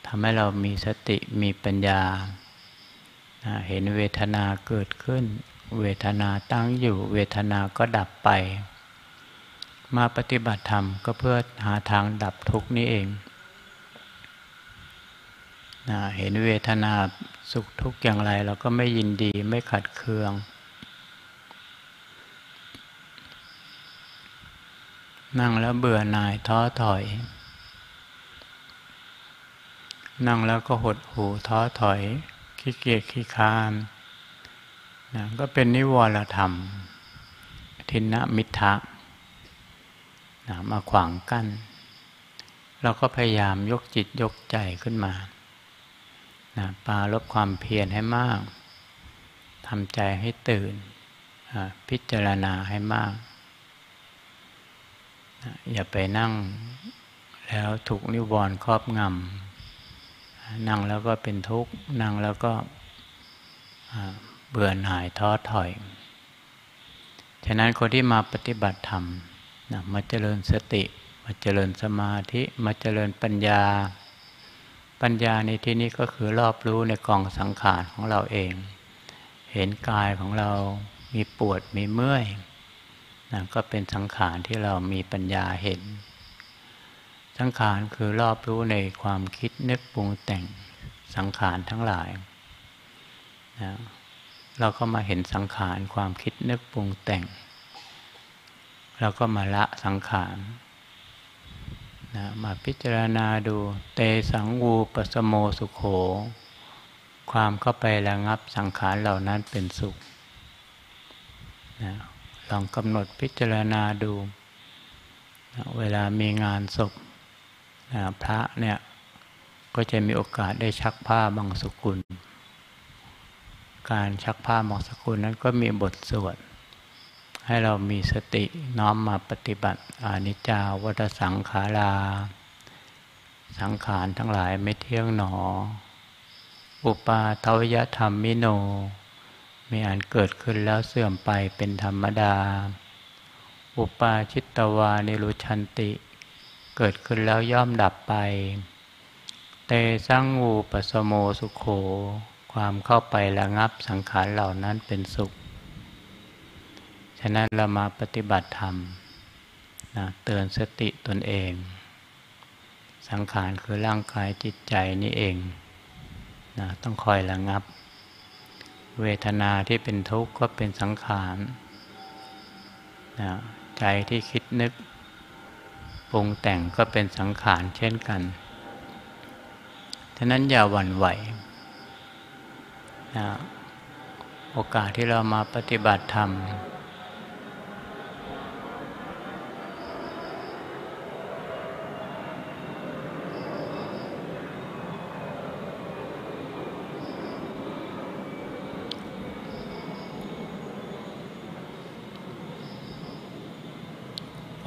ทำให้เรามีสติมีปัญญาเห็นเวทนาเกิดขึ้นเวทนาตั้งอยู่เวทนาก็ดับไปมาปฏิบัติธรรมก็เพื่อหาทางดับทุกข์นี้เองเห็นเวทนาสุขทุกข์อย่างไรเราก็ไม่ยินดีไม่ขัดเคืองนั่งแล้วเบื่อหน่ายท้อถอยนั่งแล้วก็หดหู่ท้อถอยขี้เกียจขี้คร้านนะก็เป็นนิวรธรรมทินนมิทธะนะมาขวางกั้นเราก็พยายามยกจิตยกใจขึ้นมานะปรารภความเพียรให้มากทำใจให้ตื่นนะพิจารณาให้มากอย่าไปนั่งแล้วถูกนิวรณ์ครอบงำนั่งแล้วก็เป็นทุกข์นั่งแล้วก็เบื่อหน่ายท้อถอยฉะนั้นคนที่มาปฏิบัติธรรมนะมาเจริญสติมาเจริญสมาธิมาเจริญปัญญาปัญญาในที่นี้ก็คือรอบรู้ในกองสังขารของเราเองเห็นกายของเรามีปวดมีเมื่อยนะก็เป็นสังขารที่เรามีปัญญาเห็นสังขารคือรอบรู้ในความคิดนึกปรุงแต่งสังขารทั้งหลายนะเราก็มาเห็นสังขารความคิดนึกปรุงแต่งเราก็มาละสังขารนะมาพิจารณาดูเตสังวูปสโมสุขโขความเข้าไประงับสังขารเหล่านั้นเป็นสุขนะลองกำหนดพิจารณาดูนะเวลามีงานศพนะพระเนี่ยก็จะมีโอกาสได้ชักผ้าบังสุกุลการชักผ้าบังสุกุลนั้นก็มีบทสวดให้เรามีสติน้อมมาปฏิบัติอนิจจาวัฏสังขาราสังขารทั้งหลายไม่เที่ยงหนออุปาทวยธรรมมิโนมีอันเกิดขึ้นแล้วเสื่อมไปเป็นธรรมดาอุปาชิตตวานิรุชันติเกิดขึ้นแล้วย่อมดับไปเตสังวูปสโมสุขโขความเข้าไประงับสังขารเหล่านั้นเป็นสุขฉะนั้นเรามาปฏิบัติธรรมนะเตือนสติตนเองสังขารคือร่างกายจิตใจนี่เองนะต้องคอยระงับเวทนาที่เป็นทุกข์ก็เป็นสังขารนะใจที่คิดนึกปรุงแต่งก็เป็นสังขารเช่นกันฉะนั้นอย่าหวั่นไหวนะโอกาสที่เรามาปฏิบัติธรรม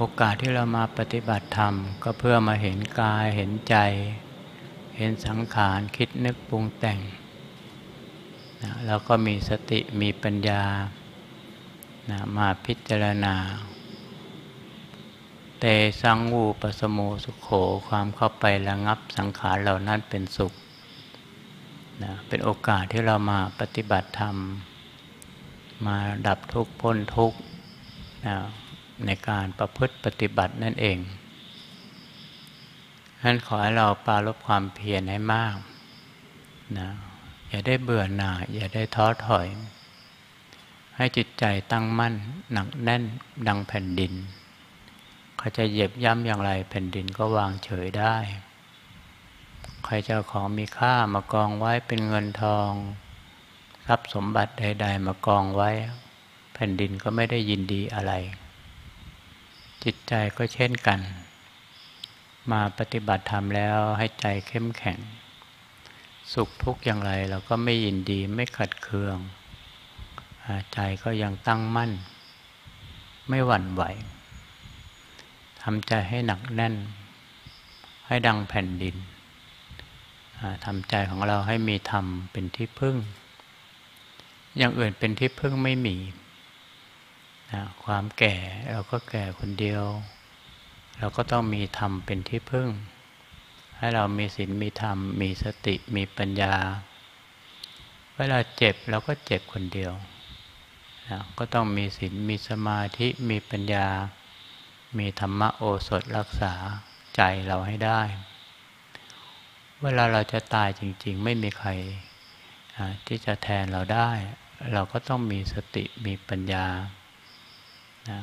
โอกาสที่เรามาปฏิบัติธรรมก็เพื่อมาเห็นกายเห็นใจเห็นสังขารคิดนึกปรุงแต่งนะแล้วก็มีสติมีปัญญานะมาพิจารณาเตสังวูปสโมสุขโขความเข้าไประงับสังขารเหล่านั้นเป็นสุขนะเป็นโอกาสที่เรามาปฏิบัติธรรม มาดับทุกข์พ้นทุกข์ในการประพฤติปฏิบัตินั่นเองฉะนั้นขอให้เราปรารบความเพียรให้มากนะอย่าได้เบื่อหน่ายอย่าได้ท้อถอยให้จิตใจตั้งมั่นหนักแน่นดังแผ่นดินใครจะเหยียบย่ำอย่างไรแผ่นดินก็วางเฉยได้ใครจะเอาของมีค่ามากองไว้เป็นเงินทองทรัพย์สมบัติใดๆมากองไว้แผ่นดินก็ไม่ได้ยินดีอะไรจิตใจก็เช่นกันมาปฏิบัติธรรมแล้วให้ใจเข้มแข็งสุขทุกข์อย่างไรเราก็ไม่ยินดีไม่ขัดเคืองใจก็ยังตั้งมั่นไม่หวั่นไหวทำใจให้หนักแน่นให้ดังแผ่นดินทำใจของเราให้มีธรรมเป็นที่พึ่งอย่างอื่นเป็นที่พึ่งไม่มีนะความแก่เราก็แก่คนเดียวเราก็ต้องมีธรรมเป็นที่พึ่งให้เรามีศีลมีธรรมมีสติมีปัญญาเวลาเจ็บเราก็เจ็บคนเดียวนะก็ต้องมีศีลมีสมาธิมีปัญญามีธรรมโอสถรักษาใจเราให้ได้เวลาเราจะตายจริงๆไม่มีใครที่จะแทนเราได้เราก็ต้องมีสติมีปัญญา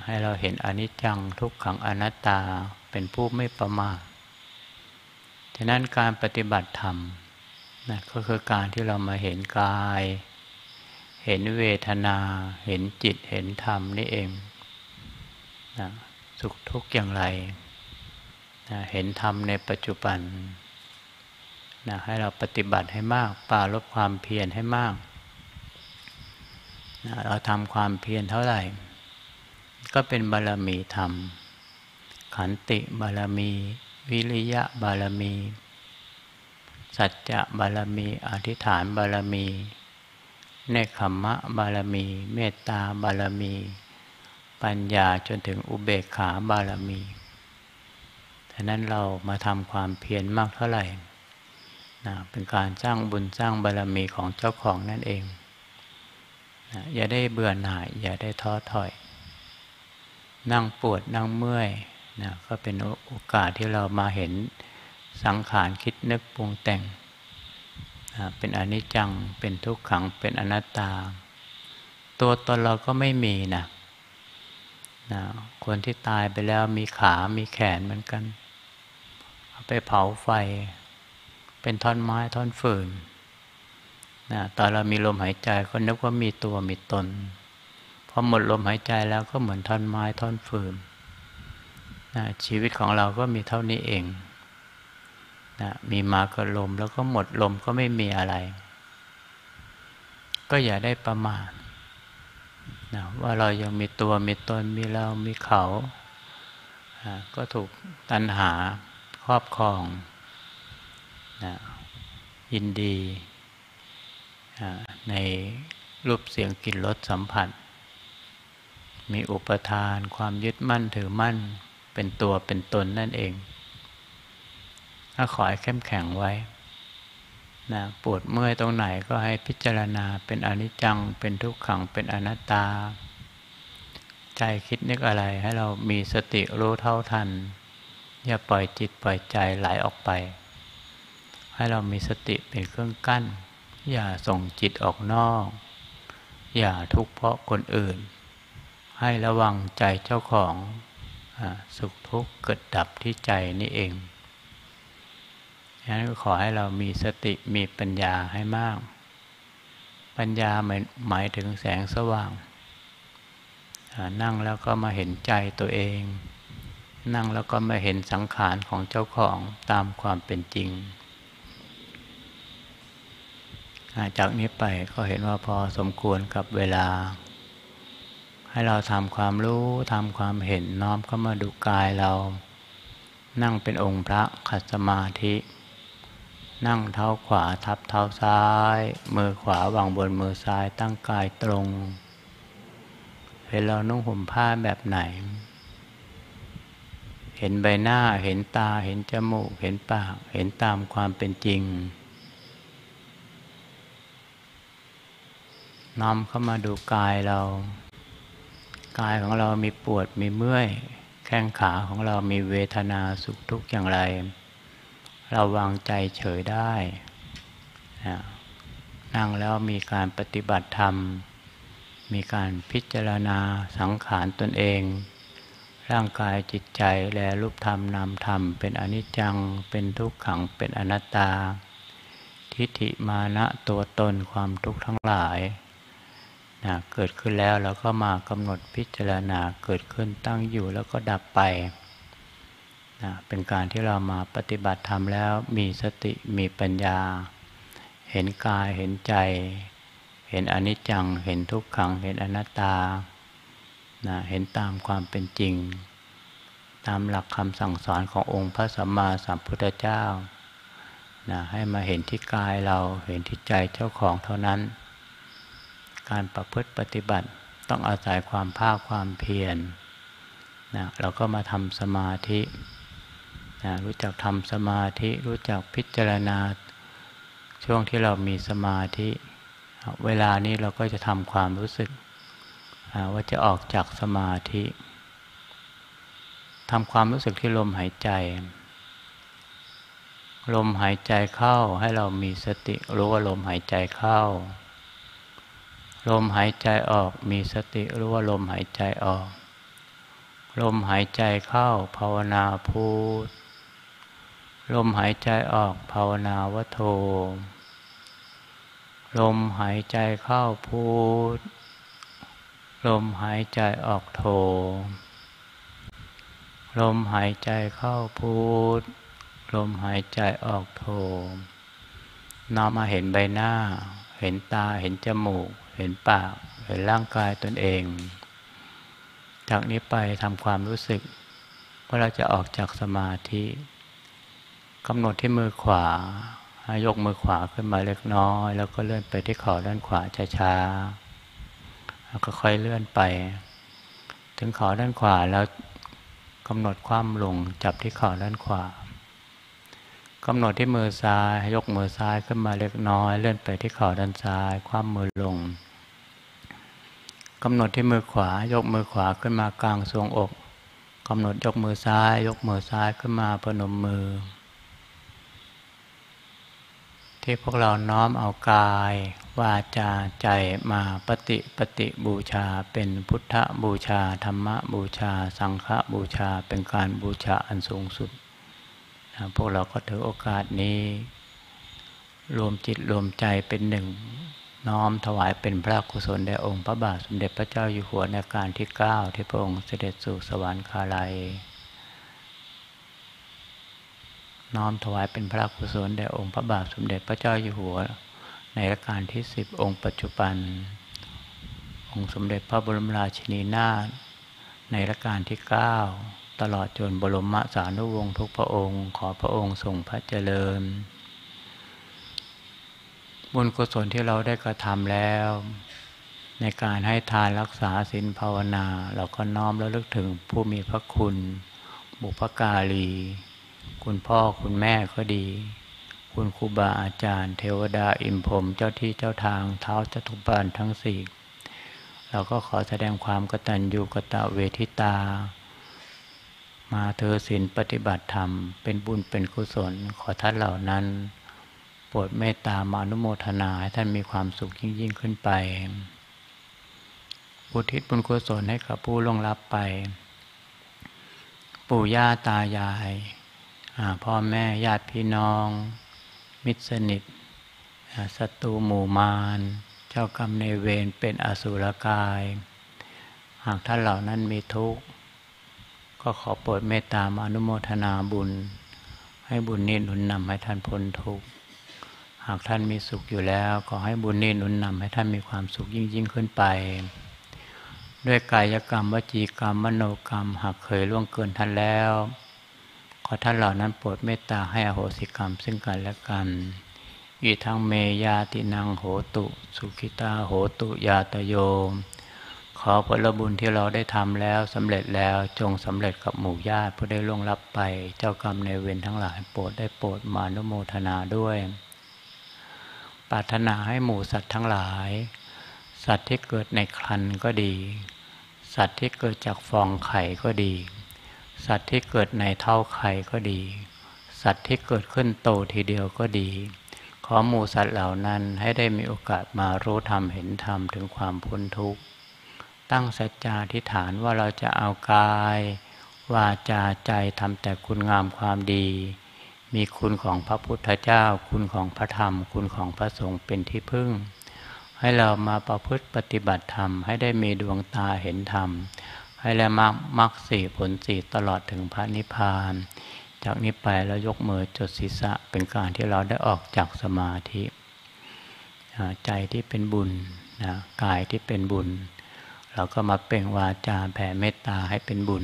ให้เราเห็นอนิจจังทุกขังอนัตตาเป็นผู้ไม่ประมาทฉะนั้นการปฏิบัติธรรมนะก็คือการที่เรามาเห็นกายเห็นเวทนาเห็นจิตเห็นธรรมนี่เองนะสุขทุกข์อย่างไรนะเห็นธรรมในปัจจุบันนะให้เราปฏิบัติให้มากปรารบความเพียรให้มากนะเราทำความเพียรเท่าไหร่ก็เป็นบารมีธรรมขันติบารมีวิริยะบารมีสัจจะบารมีอธิษฐานบารมีเนคขมมะบารมีเมตตาบารมีปัญญาจนถึงอุเบกขาบารมีฉะนั้นเรามาทำความเพียรมากเท่าไหร่นะเป็นการสร้างบุญสร้างบารมีของเจ้าของนั่นเองนะอย่าได้เบื่อหน่ายอย่าได้ท้อถอยนั่งปวดนั่งเมื่อยนะก็เป็นโอกาสที่เรามาเห็นสังขารคิดนึกปรุงแต่งนะเป็นอนิจจังเป็นทุกขังเป็นอนัตตาตัวตนเราก็ไม่มีนะนะคนที่ตายไปแล้วมีขามีแขนเหมือนกันเอาไปเผาไฟเป็นท่อนไม้ท่อนฟืนนะตอนเรามีลมหายใจก็นึกว่ามีตัวมีตนพอหมดลมหายใจแล้วก็เหมือนท่อนไม้ท่อนฟืนนะชีวิตของเราก็มีเท่านี้เองนะมีมาก็ลมแล้วก็หมดลมก็ไม่มีอะไรก็อย่าได้ประมาทนะว่าเรายังมีตัวมีตนมีเรามีเขานะก็ถูกตัณหาครอบครองนะยินดีนะในรูปเสียงกลิ่นรสสัมผัสมีอุปทานความยึดมั่นถือมั่นเป็นตัวเป็นตนนั่นเองถ้าขอให้เข้มแข็งไว้นะปวดเมื่อยตรงไหนก็ให้พิจารณาเป็นอนิจจังเป็นทุกขังเป็นอนัตตาใจคิดนึกอะไรให้เรามีสติรู้เท่าทันอย่าปล่อยจิตปล่อยใจไหลออกไปให้เรามีสติเป็นเครื่องกั้นอย่าส่งจิตออกนอกอย่าทุกข์เพราะคนอื่นให้ระวังใจเจ้าของสุขทุกข์เกิดดับที่ใจนี่เองฉะนั้นก็ขอให้เรามีสติมีปัญญาให้มากปัญญาหมายหมายถึงแสงสว่างนั่งแล้วก็มาเห็นใจตัวเองนั่งแล้วก็มาเห็นสังขารของเจ้าของตามความเป็นจริงจากนี้ไปก็เห็นว่าพอสมควรกับเวลาให้เราทำความรู้ทำความเห็นน้อมเข้ามาดูกายเรานั่งเป็นองค์พระขัดสมาธินั่งเท้าขวาทับเท้าซ้ายมือขวาวางบนมือซ้ายตั้งกายตรงเห็นเรานุ่งห่มผ้าแบบไหนเห็นใบหน้าเห็นตาเห็นจมูกเห็นปากเห็นตามความเป็นจริง น้อมเข้ามาดูกายเรากายของเรามีปวดมีเมื่อยแข้งขาของเรามีเวทนาสุขทุกข์อย่างไรเราวางใจเฉยได้นั่งแล้วมีการปฏิบัติธรรมมีการพิจารณาสังขารตนเองร่างกายจิตใจและรูปธรรมนามธรรมเป็นอนิจจังเป็นทุกขังเป็นอนัตตาทิฏฐิมานะตัวตนความทุกข์ทั้งหลายนะเกิดขึ้นแล้วเราก็มากำหนดพิจารณาเกิดขึ้นตั้งอยู่แล้วก็ดับไปนะเป็นการที่เรามาปฏิบัติธรรมแล้วมีสติมีปัญญาเห็นกายเห็นใจเห็นอนิจจังเห็นทุกขังเห็นอนัตตานะเห็นตามความเป็นจริงตามหลักคำสั่งสอนขององค์พระสัมมาสัมพุทธเจ้านะให้มาเห็นที่กายเราเห็นที่ใจเจ้าของเท่านั้นการประพฤติปฏิบัติต้องอาศัยความภาคความเพียรนะเราก็มาทำสมาธินะรู้จักทำสมาธิรู้จักพิจารณาช่วงที่เรามีสมาธิเวลานี้เราก็จะทำความรู้สึกว่าจะออกจากสมาธิทำความรู้สึกที่ลมหายใจลมหายใจเข้าให้เรามีสติรู้ว่าลมหายใจเข้าลมหายใจออกมีสติรู้ว่าลมหายใจออกลมหายใจเข้าภาวนาพุทลมหายใจออกภาวนาวะโทลมหายใจเข้าพุทลมหายใจออกโทลมหายใจเข้าพุทลมหายใจออกโทน้อมมาเห็นใบหน้าเห็นตาเห็นจมูกเห็นปากเห็นร่างกายตนเองจากนี้ไปทำความรู้สึกว่าเราจะออกจากสมาธิกำหนดที่มือขวายกมือขวาขึ้นมาเล็กน้อยแล้วก็เลื่อนไปที่เข่าด้านขวาช้าๆแล้วก็ค่อยเลื่อนไปถึงเข่าด้านขวาแล้วกำหนดคว่ำลงจับที่เข่าด้านขวากำหนดที่มือซ้ายยกมือซ้ายขึ้นมาเล็กน้อยเลื่อนไปที่เข่าด้านซ้ายคว่ำมือลงกำหนดที่มือขวายกมือขวาขึ้นมากลางทรวงอกกำหนดยกมือซ้ายยกมือซ้ายขึ้นมาพนมมือที่พวกเราน้อมเอากายวาจาใจมาปฏิปฏิบูชาเป็นพุทธบูชาธรรมบูชาสังฆบูชาเป็นการบูชาอันสูงสุดนะพวกเราก็ถือโอกาสนี้รวมจิตรวมใจเป็นหนึ่งน้อมถวายเป็นพระกุศลแด่องค์พระบาทสมเด็จพระเจ้าอยู่หัวในกาลที่เก้าที่พระองค์เสด็จสู่สวรรคาลัยน้อมถวายเป็นพระกุศลแด่องค์พระบาทสมเด็จพระเจ้าอยู่หัวในรัชกาลที่สิบองค์ปัจจุบันองค์สมเด็จพระบรมราชินีนาถในรัชกาลที่เก้าตลอดจนบรมสานุวงศ์ทุกพระองค์ขอพระองค์ทรงพระเจริญบุญกุศลที่เราได้กระทำแล้วในการให้ทานรักษาศีลภาวนาเราก็น้อมระลึกถึงผู้มีพระคุณบุพการีคุณพ่อคุณแม่ก็ดีคุณครูบาอาจารย์เทวดาอินพรหมเจ้าที่เจ้าทางเท้าจตุบาลทั้งสี่เราก็ขอแสดงความกตัญญูกตเวทิตามาเธอศีลปฏิบัติธรรมเป็นบุญเป็นกุศลขอท่านเหล่านั้นโปรดเมตตามาอนุโมทนาให้ท่านมีความสุขยิ่งยิ่งขึ้นไปอุทิศบุญกุศลให้กับผู้ล่วงลับไปปู่ย่าตายายพ่อแม่ญาติพี่น้องมิตรสนิทศัตรูหมู่มารเจ้ากรรมนายเวรเป็นอสุรกายหากท่านเหล่านั้นมีทุกข์ก็ขอโปรดเมตตามาอนุโมทนาบุญให้บุญนี้หนุนนำให้ท่านพ้นทุกข์หากท่านมีสุขอยู่แล้วขอให้บุญนี้หนุนนำให้ท่านมีความสุขยิ่งยิ่งขึ้นไปด้วยกายกรรมวจีกรรมมโนกรรมหากเคยล่วงเกินท่านแล้วขอท่านเหล่านั้นโปรดเมตตาให้อโหสิกรรมซึ่งกันและกันอิทังเมยาตินังโหตุสุขิตาโหตุยาตโยขอผลบุญที่เราได้ทำแล้วสำเร็จแล้วจงสำเร็จกับหมู่ญาติผู้ได้ล่วงลับไปเจ้ากรรมนายเวรทั้งหลายโปรดได้โปรดมาอนุโมทนาด้วยปรารถนาให้หมู่สัตว์ทั้งหลาย สัตว์ที่เกิดในครรภ์ก็ดีสัตว์ที่เกิดจากฟองไข่ก็ดีสัตว์ที่เกิดในเท่าไข่ก็ดีสัตว์ที่เกิดขึ้นโตทีเดียวก็ดีขอหมู่สัตว์เหล่านั้นให้ได้มีโอกาสมารู้ธรรมเห็นธรรมถึงความพ้นทุกข์ตั้งสัจจาธิฐานว่าเราจะเอากายวาจาใจทำแต่คุณงามความดีมีคุณของพระพุทธเจ้าคุณของพระธรรมคุณของพระสงฆ์เป็นที่พึ่งให้เรามาประพฤติปฏิบัติธรรมให้ได้มีดวงตาเห็นธรรมให้ละมรรคมรรคสี่ผลสี่ตลอดถึงพระนิพพานจากนี้ไปเรายกมือจดศีรษะเป็นการที่เราได้ออกจากสมาธิใจที่เป็นบุญนะกายที่เป็นบุญเราก็มาเปล่งวาจาแผ่เมตตาให้เป็นบุญ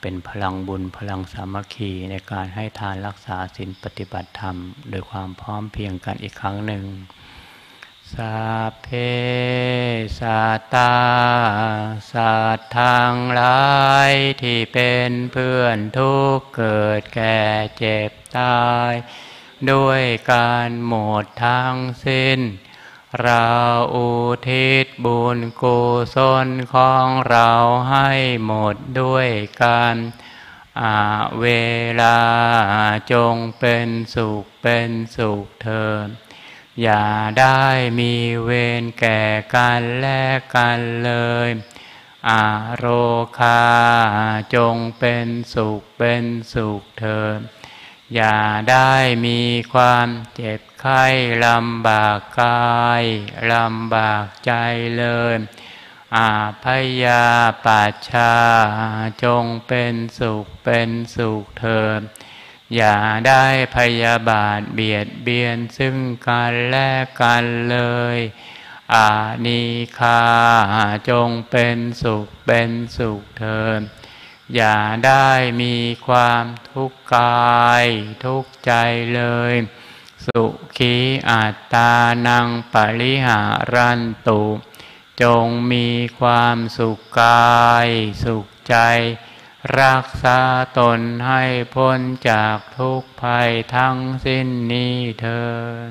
เป็นพลังบุญพลังสามัคคีในการให้ทานรักษาศีลปฏิบัติธรรมโดยความพร้อมเพรียงกันอีกครั้งหนึ่งสัพเพสัตตาสัตว์ทั้งหลายที่เป็นเพื่อนทุกข์เกิดแก่เจ็บตายด้วยกันหมดทั้งสิ้นเราอุทิศบุญกุศลของเราให้หมดด้วยกันอาเวลาจงเป็นสุขเป็นสุขเถิดอย่าได้มีเวรแก่กันและกันเลยอาโรคาจงเป็นสุขเป็นสุขเถิดอย่าได้มีความเจ็บไข้ลำบากกายลำบากใจเลยอาพยาปัชชาจงเป็นสุขเป็นสุขเถิดอย่าได้พยาบาทเบียดเบียนซึ่งกันและกันเลยอานิคาจงเป็นสุขเป็นสุขเถิดอย่าได้มีความทุกข์กายทุกข์ใจเลยสุขีอัตตานังปริหารันตุจงมีความสุขกายสุขใจรักษาตนให้พ้นจากทุกภัยทั้งสิ้นนี้เถิด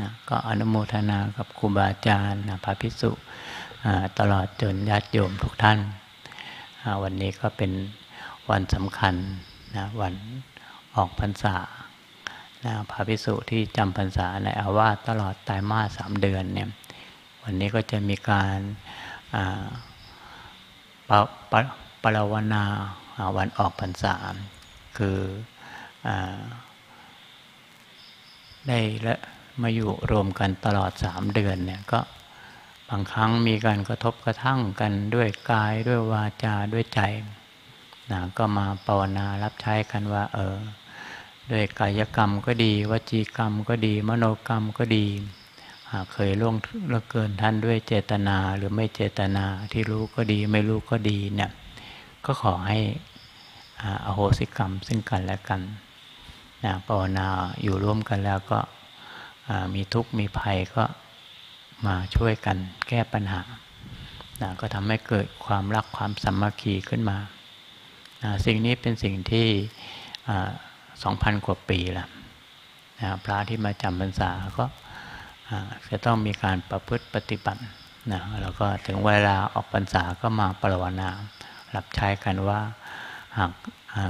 นะก็อนุโมทนากับครูบาอาจารย์พระภิกษุตลอดจนญาติโยมทุกท่านวันนี้ก็เป็นวันสำคัญนะวันออกพรรษานะพระภิกษุที่จำพรรษาในอาวาสตลอดไตรมาสสามเดือนเนี่ยวันนี้ก็จะมีการปะปะปะรวนาวันออกพรรษาคือได้และมาอยู่รวมกันตลอดสามเดือนเนี่ยก็บางครั้งมีการกระทบกระทั่งกันด้วยกายด้วยวาจาด้วยใจนะก็มาภาวนารับใช้กันว่าเออด้วยกายกรรมก็ดีวจีกรรมก็ดีมโนกรรมก็ดีเคยล่วงละเกินท่านด้วยเจตนาหรือไม่เจตนาที่รู้ก็ดีไม่รู้ก็ดีเนี่ยก็ขอให้อโหสิกรรมซึ่งกันและกันนะภาวนาอยู่ร่วมกันแล้วก็มีทุกข์มีภัยก็มาช่วยกันแก้ปัญหานะก็ทำให้เกิดความรักความสามัคคีขึ้นมานะสิ่งนี้เป็นสิ่งที่สองพันกว่าปีแล้วนะพระที่มาจำพรรษาก็จะต้องมีการประพฤติปฏิบัตินะแล้วก็ถึงเวลาออกพรรษาก็มาภาวนารับใช้กันว่าหาก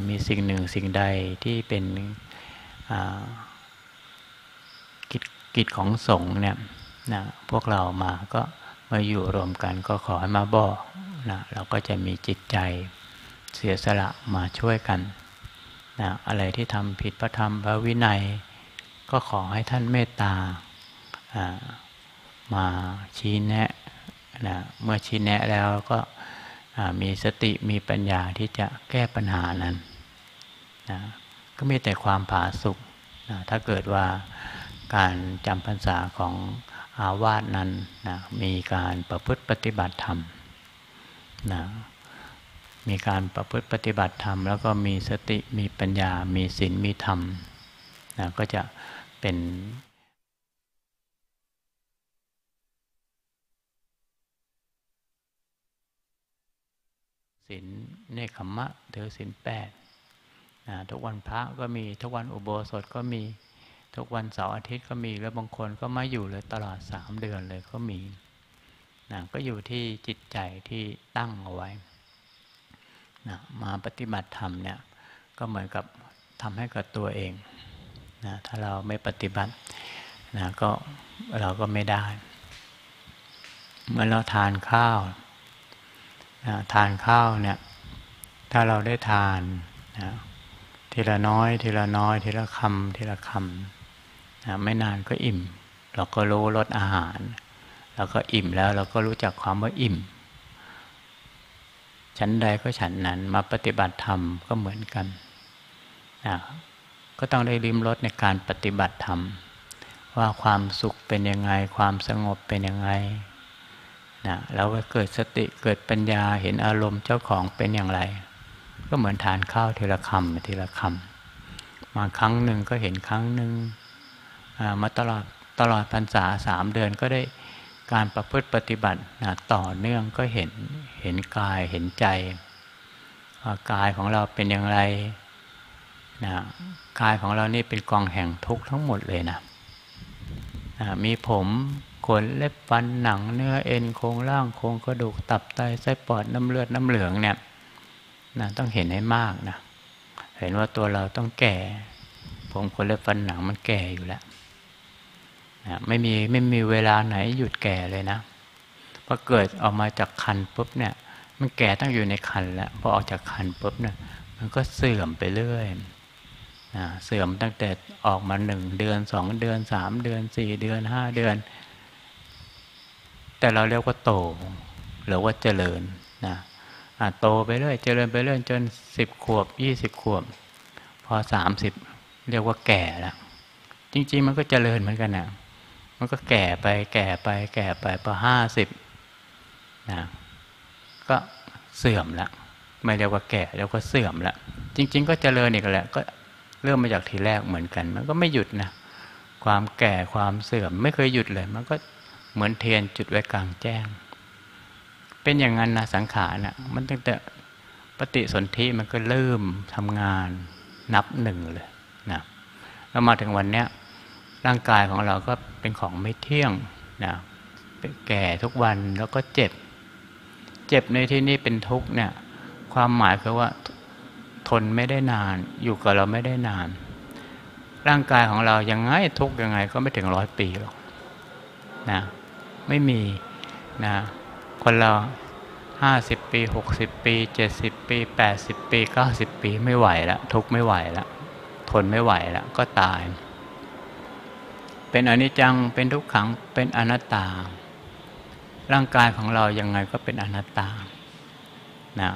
มีสิ่งหนึ่งสิ่งใดที่เป็นกิจกิจของสงฆ์เนี่ยนะพวกเรามาก็มาอยู่รวมกันก็ขอให้มาบอกนะเราก็จะมีจิตใจเสียสละมาช่วยกันนะอะไรที่ทำผิดพระธรรมพระวินัยก็ขอให้ท่านเมตตามาชี้แนะนะเมื่อชี้แนะแล้วก็มีสติมีปัญญาที่จะแก้ปัญหานั้นนะก็มีแต่ความผาสุกนะถ้าเกิดว่าการจำพรรษาของอาวาสนั้นนะมีการประพฤติปฏิบัติธรรมนะมีการประพฤติปฏิบัติธรรมแล้วก็มีสติมีปัญญามีศีลมีธรรมนะก็จะเป็นศีลเนคขมมะถือศีลแปดนะทุกวันพระก็มีทุกวันอุโบสถก็มี ทุกวันเสาร์อาทิตย์ก็มีแล้วบางคนก็ไม่อยู่เลยตลอดสามเดือนเลยก็มีนะก็อยู่ที่จิตใจที่ตั้งเอาไว้นะมาปฏิบัติธรรมเนี่ยก็เหมือนกับทำให้กับตัวเองนะถ้าเราไม่ปฏิบัตินะก็เราก็ไม่ได้เมื่อเราทานข้าวนะทานข้าวเนี่ยถ้าเราได้ทานนะทีละน้อยทีละน้อยทีละคำทีละคำนะไม่นานก็อิ่มเราก็รู้รสอาหารเราก็อิ่มแล้วเราก็รู้จักความว่าอิ่มฉันใดก็ฉันนั้นมาปฏิบัติธรรมก็เหมือนกันนะก็ต้องได้ลิ้มรสในการปฏิบัติธรรมว่าความสุขเป็นยังไงความสงบเป็นยังไงนะแล้วก็เกิดสติเกิดปัญญาเห็นอารมณ์เจ้าของเป็นอย่างไรก็เหมือนทานข้าวทีละคำทีละคำมาครั้งหนึ่งก็เห็นครั้งหนึ่งมาตลอดตลอดพรรษาสามเดือนก็ได้การประพฤติปฏิบัตินะต่อเนื่องก็เห็นเห็นกายเห็นใจว่ากายของเราเป็นอย่างไรนะกายของเรานี่เป็นกองแห่งทุกข์ทั้งหมดเลยนะนะมีผมขนเล็บฟันหนังเนื้อเอ็นโครงร่างโครงกระดูกตับไตไส้ปอดน้ำเลือดน้ำเหลืองเนี่ยนะต้องเห็นให้มากนะเห็นว่าตัวเราต้องแก่ผมขนเล็บฟันหนังมันแก่อยู่แล้วนะไม่มีไม่มีเวลาไหนหยุดแก่เลยนะพอเกิดออกมาจากครรภ์ปุ๊บเนี่ยมันแก่ตั้งอยู่ในครรภ์แล้วพอออกจากครรภ์ปุ๊บเนี่ยมันก็เสื่อมไปเรื่อยนะเสื่อมตั้งแต่ออกมาหนึ่งเดือนสองเดือนสามเดือนสี่เดือนห้าเดือนแต่เราเรียกว่าโตหรือว่าเจริญนะโตไปเรื่อยเจริญไปเรื่อยจนสิบขวบยี่สิบขวบพอสามสิบเรียกว่าแก่แล้วจริงๆมันก็เจริญเหมือนกันนะมันก็แก่ไปแก่ไปแก่ไปพอห้าสิบนะก็เสื่อมละไม่เรียกว่าแก่เรียกว่าเสื่อมละจริงๆก็เจริญอีกแหละก็เริ่มมาจากทีแรกเหมือนกันมันก็ไม่หยุดนะความแก่ความเสื่อมไม่เคยหยุดเลยมันก็เหมือนเทียนจุดไว้กลางแจ้งเป็นอย่างนั้นนะสังขารนะมันตั้งแต่ปฏิสนธิมันก็เริ่มทำงานนับหนึ่งเลยนะแล้วมาถึงวันเนี้ยร่างกายของเราก็เป็นของไม่เที่ยงนะแก่ทุกวันแล้วก็เจ็บเจ็บในที่นี้เป็นทุกข์เนี่ยความหมายคือว่าทนไม่ได้นานอยู่กับเราไม่ได้นานร่างกายของเรายังไงทุกข์ยังไงก็ไม่ถึงร้อยปีหรอกนะไม่มีนะคนเราห้าสิบปีหกสิบปีเจ็ดสิบปีแปดสิบปีเก้าสิบปีไม่ไหวแล้วทุกข์ไม่ไหวแล้วทนไม่ไหวแล้วก็ตายเป็นอนิจจังเป็นทุกขังเป็นอนัตตาร่างกายของเรายังไงก็เป็นอนัตตานะ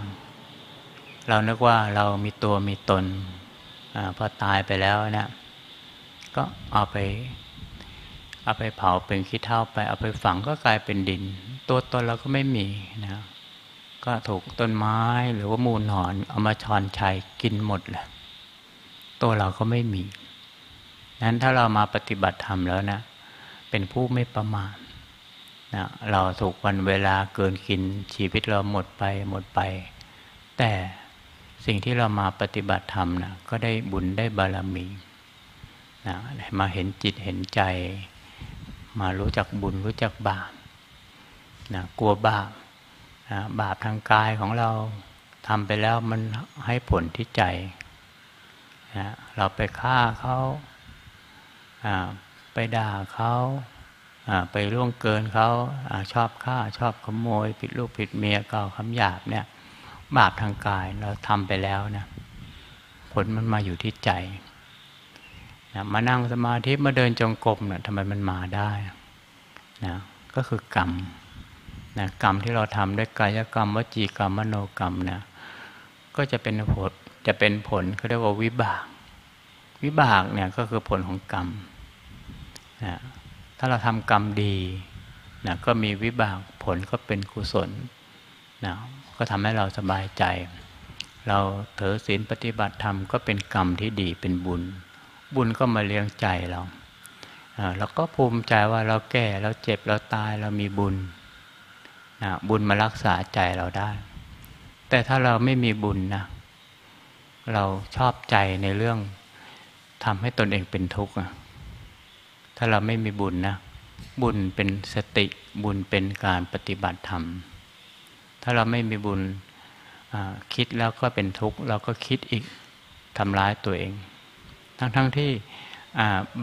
เรานึกว่าเรามีตัวมีตนอพอตายไปแล้วนะก็เอาไปเอาไปเผาเป็นขี้เถ้าไปเอาไปฝังก็กลายเป็นดินตัวตนเราก็ไม่มีนะก็ถูกต้นไม้หรือว่ามูลหนอนเอามาชอนชัยกินหมดแหละตัวเราก็ไม่มีนั้นถ้าเรามาปฏิบัติธรรมแล้วนะเป็นผู้ไม่ประมาทนะเราถูกวันเวลาเกินกินชีวิตเราหมดไปหมดไปแต่สิ่งที่เรามาปฏิบัติธรรมนะก็ได้บุญได้บารมีนะมาเห็นจิตเห็นใจมารู้จักบุญรู้จักบาปนะกลัวบาปนะบาปทางกายของเราทำไปแล้วมันให้ผลที่ใจนะเราไปฆ่าเขาไปด่าเขาไปล่วงเกินเขาชอบฆ่าชอบขโมยผิดลูกผิดเมียเก่าคำหยาบเนี่ยบาปทางกายเราทำไปแล้วนะผลมันมาอยู่ที่ใจนะมานั่งสมาธิมาเดินจงกรมเนี่ยทำไมมันมาได้นะก็คือกรรมนะกรรมที่เราทำด้วยกายกรรมวจีกรรมมโนกรรมนะก็จะเป็นผลจะเป็นผลเขาเรียกว่าวิบากวิบากเนี่ยก็คือผลของกรรมนะถ้าเราทำกรรมดีนะก็มีวิบากผลก็เป็นกุศลนะก็ทำให้เราสบายใจเราถือศีลปฏิบัติธรรมก็เป็นกรรมที่ดีเป็นบุญบุญก็มาเลี้ยงใจเราเราก็ภูมิใจว่าเราแก่เราเจ็บเราตายเรามีบุญนะบุญมารักษาใจเราได้แต่ถ้าเราไม่มีบุญนะเราชอบใจในเรื่องทำให้ตนเองเป็นทุกข์ ถ้าเราไม่มีบุญนะบุญเป็นสติบุญเป็นการปฏิบัติธรรมถ้าเราไม่มีบุญคิดแล้วก็เป็นทุกข์เราก็คิดอีกทำร้ายตัวเองทั้งๆ ท, ที่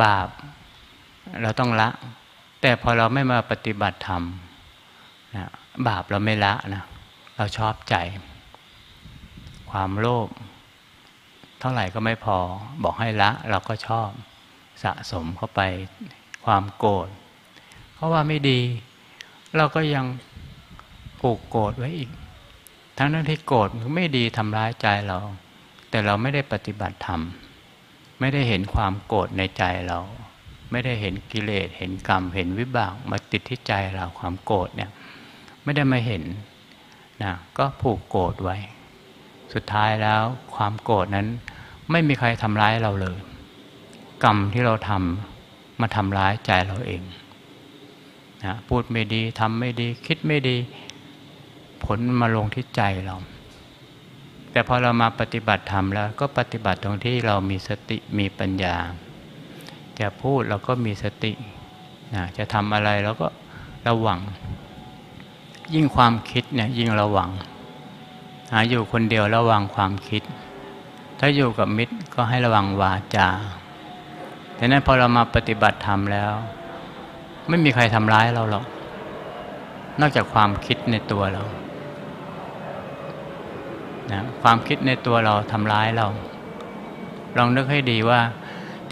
บาปเราต้องละแต่พอเราไม่มาปฏิบัติธรรมนะบาปเราไม่ละนะเราชอบใจความโลภเท่าไหร่ก็ไม่พอบอกให้ละเราก็ชอบสะสมเข้าไปความโกรธเพราะว่าไม่ดีเราก็ยังผูกโกรธไว้อีกทั้งที่โกรธไม่ดีทำร้ายใจเราแต่เราไม่ได้ปฏิบัติธรรมไม่ได้เห็นความโกรธในใจเราไม่ได้เห็นกิเลสเห็นกรรมเห็นวิบากมาติดที่ใจเราความโกรธเนี่ยไม่ได้มาเห็นนะก็ผูกโกรธไว้สุดท้ายแล้วความโกรธนั้นไม่มีใครทำร้ายเราเลยกรรมที่เราทำมาทำร้ายใจเราเองนะพูดไม่ดีทำไม่ดีคิดไม่ดีผลมาลงที่ใจเราแต่พอเรามาปฏิบัติธรรมแล้วก็ปฏิบัติตรงที่เรามีสติมีปัญญาจะพูดเราก็มีสตินะจะทำอะไรเราก็ระวังยิ่งความคิดเนี่ยยิ่งระวังหาอยู่คนเดียวระวังความคิดถ้าอยู่กับมิตรก็ให้ระวังวาจาแต่นั้นพอเรามาปฏิบัติธรรมแล้วไม่มีใครทำร้ายเราหรอกนอกจากความคิดในตัวเรานะความคิดในตัวเราทำร้ายเราลองนึกให้ดีว่า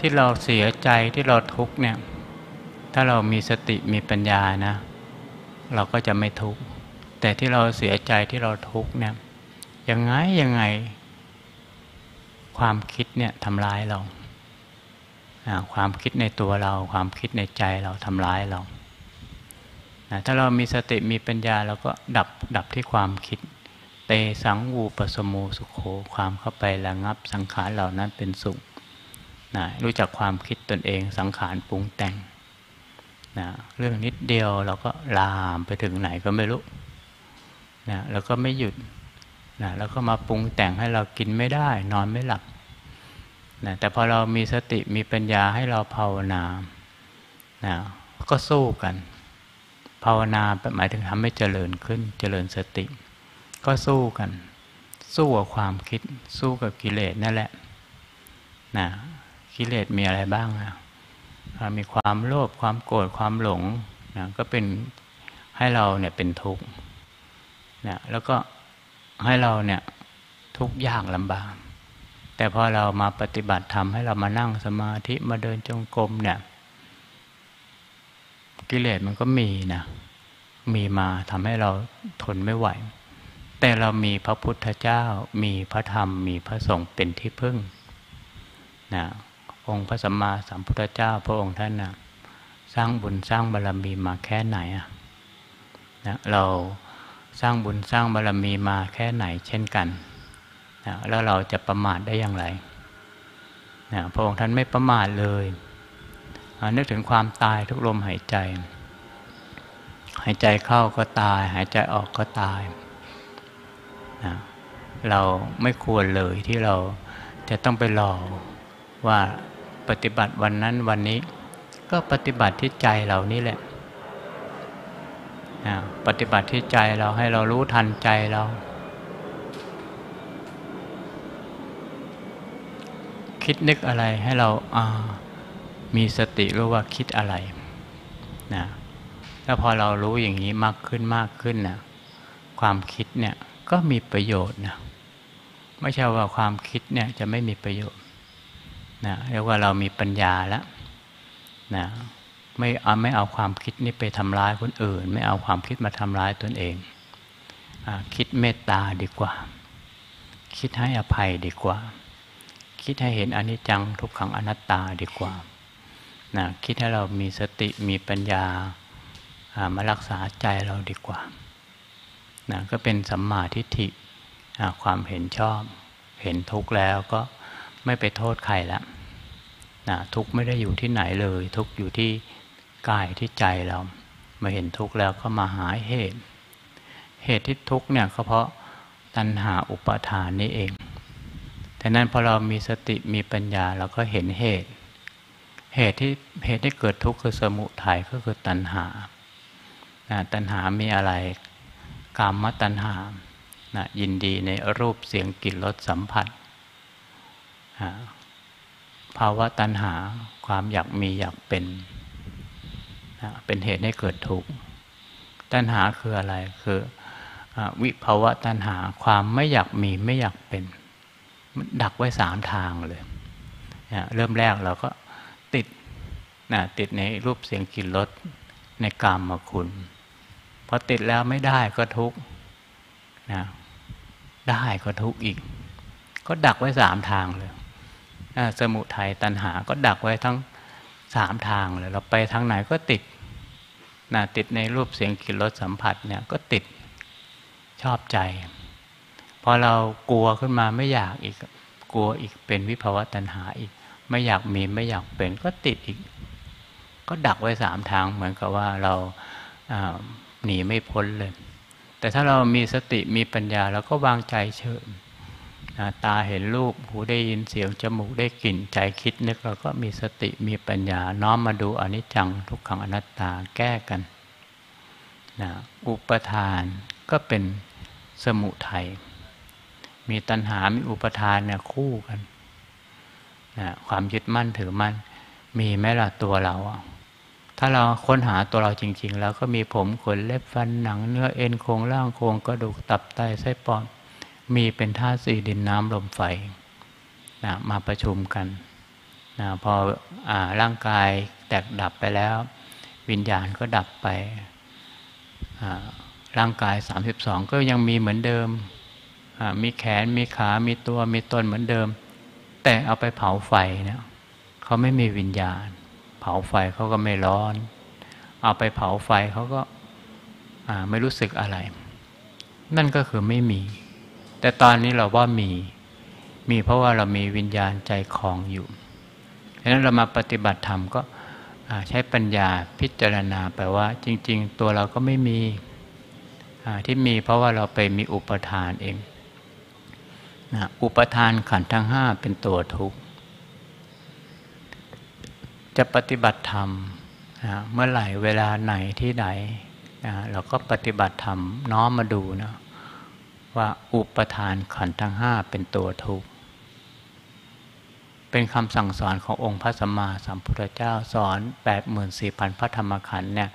ที่เราเสียใจที่เราทุกข์เนี่ยถ้าเรามีสติมีปัญญานะเราก็จะไม่ทุกข์แต่ที่เราเสียใจที่เราทุกข์เนี่ยยังไงยังไงความคิดเนี่ยทำร้ายเราความคิดในตัวเราความคิดในใจเราทำร้ายเราถ้าเรามีสติมีปัญญาเราก็ดับดับที่ความคิดเตสังวูปสโมสุโขความเข้าไประงับสังขารเหล่านั้นเป็นสุขนะรู้จักความคิดตนเองสังขารปรุงแต่งนะเรื่องนิดเดียวเราก็ลามไปถึงไหนก็ไม่รู้นะแล้วก็ไม่หยุดนะแล้วก็มาปรุงแต่งให้เรากินไม่ได้นอนไม่หลับนะแต่พอเรามีสติมีปัญญาให้เราภาวนานะก็สู้กันภาวนาหมายถึงทำให้เจริญขึ้นเจริญสติก็สู้กันสู้กับความคิดสู้กับกิเลสนั่นแหละนะกิเลสมีอะไรบ้างนะมีความโลภความโกรธความหลงนะก็เป็นให้เราเนี่ยเป็นทุกข์นะแล้วก็ให้เราเนี่ยทุกข์ยากลำบากแต่พอเรามาปฏิบัติธรรมให้เรามานั่งสมาธิมาเดินจงกรมเนี่ยกิเลสมันก็มีนะมีมาทำให้เราทนไม่ไหวแต่เรามีพระพุทธเจ้ามีพระธรรมมีพระสงฆ์เป็นที่พึ่งนะองค์พระสัมมาสัมพุทธเจ้าพระองค์ท่านนะสร้างบุญสร้างบารมีมาแค่ไหนอะนะเราสร้างบุญสร้างบารมีมาแค่ไหนเช่นกันนะแล้วเราจะประมาทได้อย่างไรนะพระองค์ท่านไม่ประมาทเลยนึกถึงความตายทุกลมหายใจหายใจเข้าก็ตายหายใจออกก็ตายนะเราไม่ควรเลยที่เราจะต้องไปรอว่าปฏิบัติวันนั้นวันนี้ก็ปฏิบัติที่ใจเรานี่แหละนะปฏิบัติที่ใจเราให้เรารู้ทันใจเราคิดนึกอะไรให้เราอ่ามีสติรู้ว่าคิดอะไรนะแล้วพอเรารู้อย่างนี้มากขึ้นมากขึ้นนะความคิดเนี่ยก็มีประโยชน์นะไม่ใช่ว่าความคิดเนี่ยจะไม่มีประโยชน์นะเรียกว่าเรามีปัญญาแล้วนะไม่เอาไม่เอาความคิดนี่ไปทำร้ายคนอื่นไม่เอาความคิดมาทำร้ายตนเองอ่ะคิดเมตตาดีกว่าคิดให้อภัยดีกว่าคิดให้เห็นอนิจจังทุกขังอนัตตาดีกว่านะคิดให้เรามีสติมีปัญญาอ่ะมารักษาใจเราดีกว่านะก็เป็นสัมมาทิฏฐิความเห็นชอบเห็นทุกข์แล้วก็ไม่ไปโทษใครละนะทุกข์ไม่ได้อยู่ที่ไหนเลยทุกข์อยู่ที่กายที่ใจเรามาเห็นทุกข์แล้วก็มาหาเหตุเหตุที่ทุกข์เนี่ยก็เพราะตัณหาอุปาทานนี่เองแต่นั้นพอเรามีสติมีปัญญาเราก็เห็นเหตุ เหตุที่เหตุที่เกิดทุกข์คือสมุทัยก็คือตัณหาตัณหามีอะไรกามตัณหายินดีในรูปเสียงกลิ่นรสสัมผัสภาวะตัณหาความอยากมีอยากเป็นเป็นเหตุให้เกิดทุกข์ตัณหาคืออะไรคือวิภาวะตัณหาความไม่อยากมีไม่อยากเป็นดักไว้สามทางเลยเริ่มแรกเราก็ติดนะติดในรูปเสียงกลิ่นรสในกามคุณพอติดแล้วไม่ได้ก็ทุกข์นะได้ก็ทุกข์อีกก็ดักไว้สามทางเลยนะสมุทัยตัณหาก็ดักไว้ทั้งสามทางเลยเราไปทางไหนก็ติดนะติดในรูปเสียงกลิ่นรสสัมผัสเนี่ยก็ติดชอบใจพอเรากลัวขึ้นมาไม่อยากอีกกลัวอีกเป็นวิภวตัณหาอีกไม่อยากมีไม่อยากเป็นก็ติดอีกก็ดักไว้สามทางเหมือนกับว่าเราหนีไม่พ้นเลยแต่ถ้าเรามีสติมีปัญญาเราก็วางใจเฉยตาเห็นรูปหูได้ยินเสียงจมูกได้กลิ่นใจคิดนึกเราก็มีสติมีปัญญาน้อมมาดูอนิจจังทุกขังอนัตตาแก้กันนะอุปทานก็เป็นสมุทัยมีตัณหามีอุปทานเนี่ยคู่กันนะความยึดมั่นถือมั่นมีไหมล่ะตัวเราถ้าเราค้นหาตัวเราจริงๆแล้วก็มีผมขนเล็บฟันหนังเนื้อเอ็นโครงร่างโครงกระดูกตับไตไส้ปอดมีเป็นธาตุสี่ดินน้ำลมไฟนะมาประชุมกันนะพออ่าร่างกายแตกดับไปแล้ววิญญาณก็ดับไปร่างกายสามสิบสองก็ยังมีเหมือนเดิมมีแขนมีขามีตัวมีตนเหมือนเดิมแต่เอาไปเผาไฟเนี่ยเขาไม่มีวิญญาณเผาไฟเขาก็ไม่ร้อนเอาไปเผาไฟเขาก็ไม่รู้สึกอะไรนั่นก็คือไม่มีแต่ตอนนี้เราว่ามีมีเพราะว่าเรามีวิญญาณใจคลองอยู่ฉะนั้นเรามาปฏิบัติธรรมก็ใช้ปัญญาพิจารณาไปว่าจริงๆตัวเราก็ไม่มีที่มีเพราะว่าเราไปมีอุปทานเองนะอุปทานขันธ์ทั้งห้าเป็นตัวทุกข์จะปฏิบัติธรรมนะเมื่อไหร่เวลาไหนที่ไหนนะเราก็ปฏิบัติธรรมน้อมมาดูนะว่าอุปทานขันธ์ทั้งห้าเป็นตัวทุกข์เป็นคำสั่งสอนขององค์พระสัมมาสัมพุทธเจ้าสอน แปดหมื่นสี่พัน พระธรรมขันธ์เนี่ย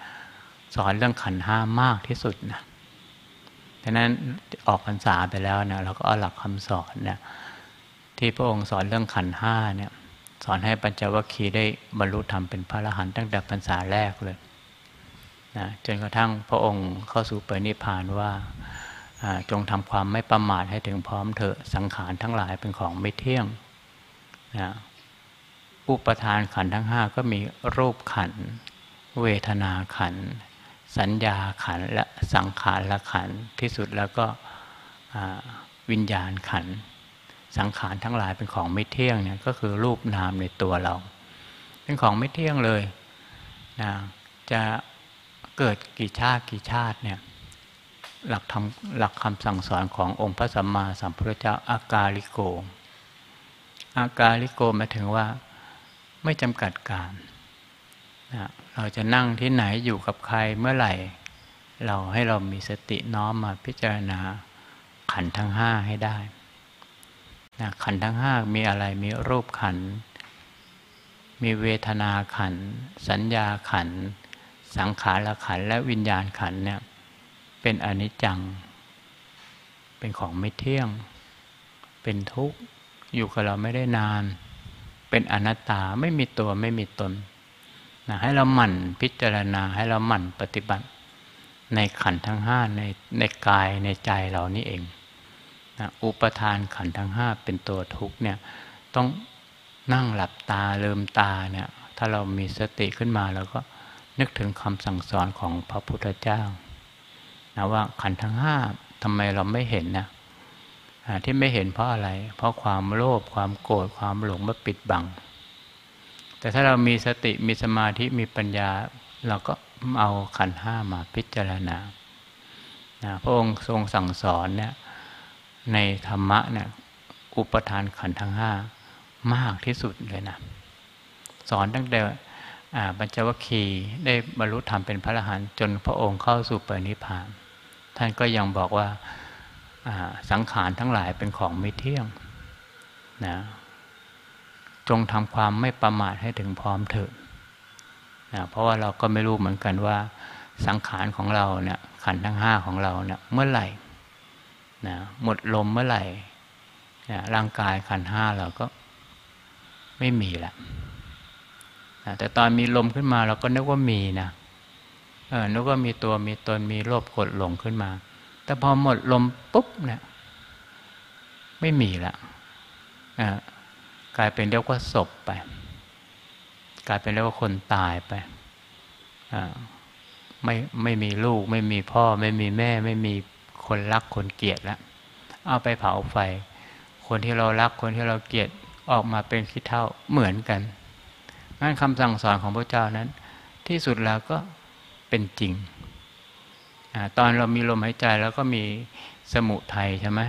สอนเรื่องขันธ์ห้ามากที่สุดนะฉะนั้นออกพรรษาไปแล้วเนี่ยเราก็เอาหลักคำสอนเนี่ยที่พระองค์สอนเรื่องขันธ์ห้าเนี่ยสอนให้ปัญจวัคคีย์ได้บรรลุธรรมเป็นพระอรหันต์ตั้งแต่พรรษาแรกเลยนะจนกระทั่งพระองค์เข้าสู่ปรินิพพานว่าจงทำความไม่ประมาทให้ถึงพร้อมเถอะสังขารทั้งหลายเป็นของไม่เที่ยงนะอุปทานขันธ์ทั้งห้าก็มีรูปขันธ์เวทนาขันธ์สัญญาขันธ์และสังขารละขันธ์ที่สุดแล้วก็วิญญาณขันธ์สังขารทั้งหลายเป็นของไม่เที่ยงเนี่ยก็คือรูปนามในตัวเราเป็นของไม่เที่ยงเลยนะจะเกิดกี่ชาติกี่ชาติเนี่ยหลักธรรมหลักคำสั่งสอนขององค์พระสัมมาสัมพุทธเจ้าอากาลิโกอากาลิโกหมายถึงว่าไม่จำกัดการนะเราจะนั่งที่ไหนอยู่กับใครเมื่อไหร่เราให้เรามีสติน้อมมาพิจารณาขันธ์ทั้งห้าให้ได้นะขันธ์ทั้งห้ามีอะไรมีรูปขันธ์มีเวทนาขันธ์สัญญาขันธ์สังขารขันธ์และวิญญาณขันธ์เนี่ยเป็นอนิจจังเป็นของไม่เที่ยงเป็นทุกข์อยู่กับเราไม่ได้นานเป็นอนัตตาไม่มีตัวไม่มีตนนะให้เราหมั่นพิจารณาให้เราหมั่นปฏิบัติในขันธ์ทั้งห้าในในกายในใจเรานี่เองนะอุปทานขันธ์ทั้งห้าเป็นตัวทุกข์เนี่ยต้องนั่งหลับตาลืมตาเนี่ยถ้าเรามีสติขึ้นมาเราก็นึกถึงคำสั่งสอนของพระพุทธเจ้านะว่าขันธ์ทั้งห้าทำไมเราไม่เห็นนะที่ไม่เห็นเพราะอะไรเพราะความโลภความโกรธความหลงมาปิดบังแต่ถ้าเรามีสติมีสมาธิมีปัญญาเราก็เอาขันธ์ห้ามาพิจารณานะพระองค์ทรงสั่งสอนเนี่ยในธรรมะเนี่ยอุปทานขันธ์ทั้งห้ามากที่สุดเลยนะ สอนตั้งแต่ปัญจวัคคีย์ได้บรรลุธรรมเป็นพระอรหันต์จนพระองค์เข้าสู่ปรินิพพานท่านก็ยังบอกว่าสังขารทั้งหลายเป็นของไม่เที่ยงนะจงทำความไม่ประมาทให้ถึงพร้อมเถิดนะเพราะว่าเราก็ไม่รู้เหมือนกันว่าสังขารของเราเนี่ยขันธ์ทั้งห้าของเราเนี่ยเมื่อไหร่นะหมดลมเมื่อไหร่นะร่างกายขันธ์ห้าเราก็ไม่มีละนะแต่ตอนมีลมขึ้นมาเราก็นึกว่ามีนะเออนึกว่ามีตัวมีตนมีโลภโกรธหลงขึ้นมาแต่พอหมดลมปุ๊บเนี่ยไม่มีละนะกลายเป็นเรียกว่าศพไปกลายเป็นเรียกว่าคนตายไปอ่าไม่ไม่มีลูกไม่มีพ่อไม่มีแม่ไม่มีคนรักคนเกลียดแล้วเอาไปเผาไฟคนที่เรารักคนที่เราเกลียดออกมาเป็นขี้เถ้าเหมือนกันงั้นคำสั่งสอนของพระเจ้านั้นที่สุดแล้วก็เป็นจริงอ่าตอนเรามีลมหายใจแล้วก็มีสมุทัยใช่ไหม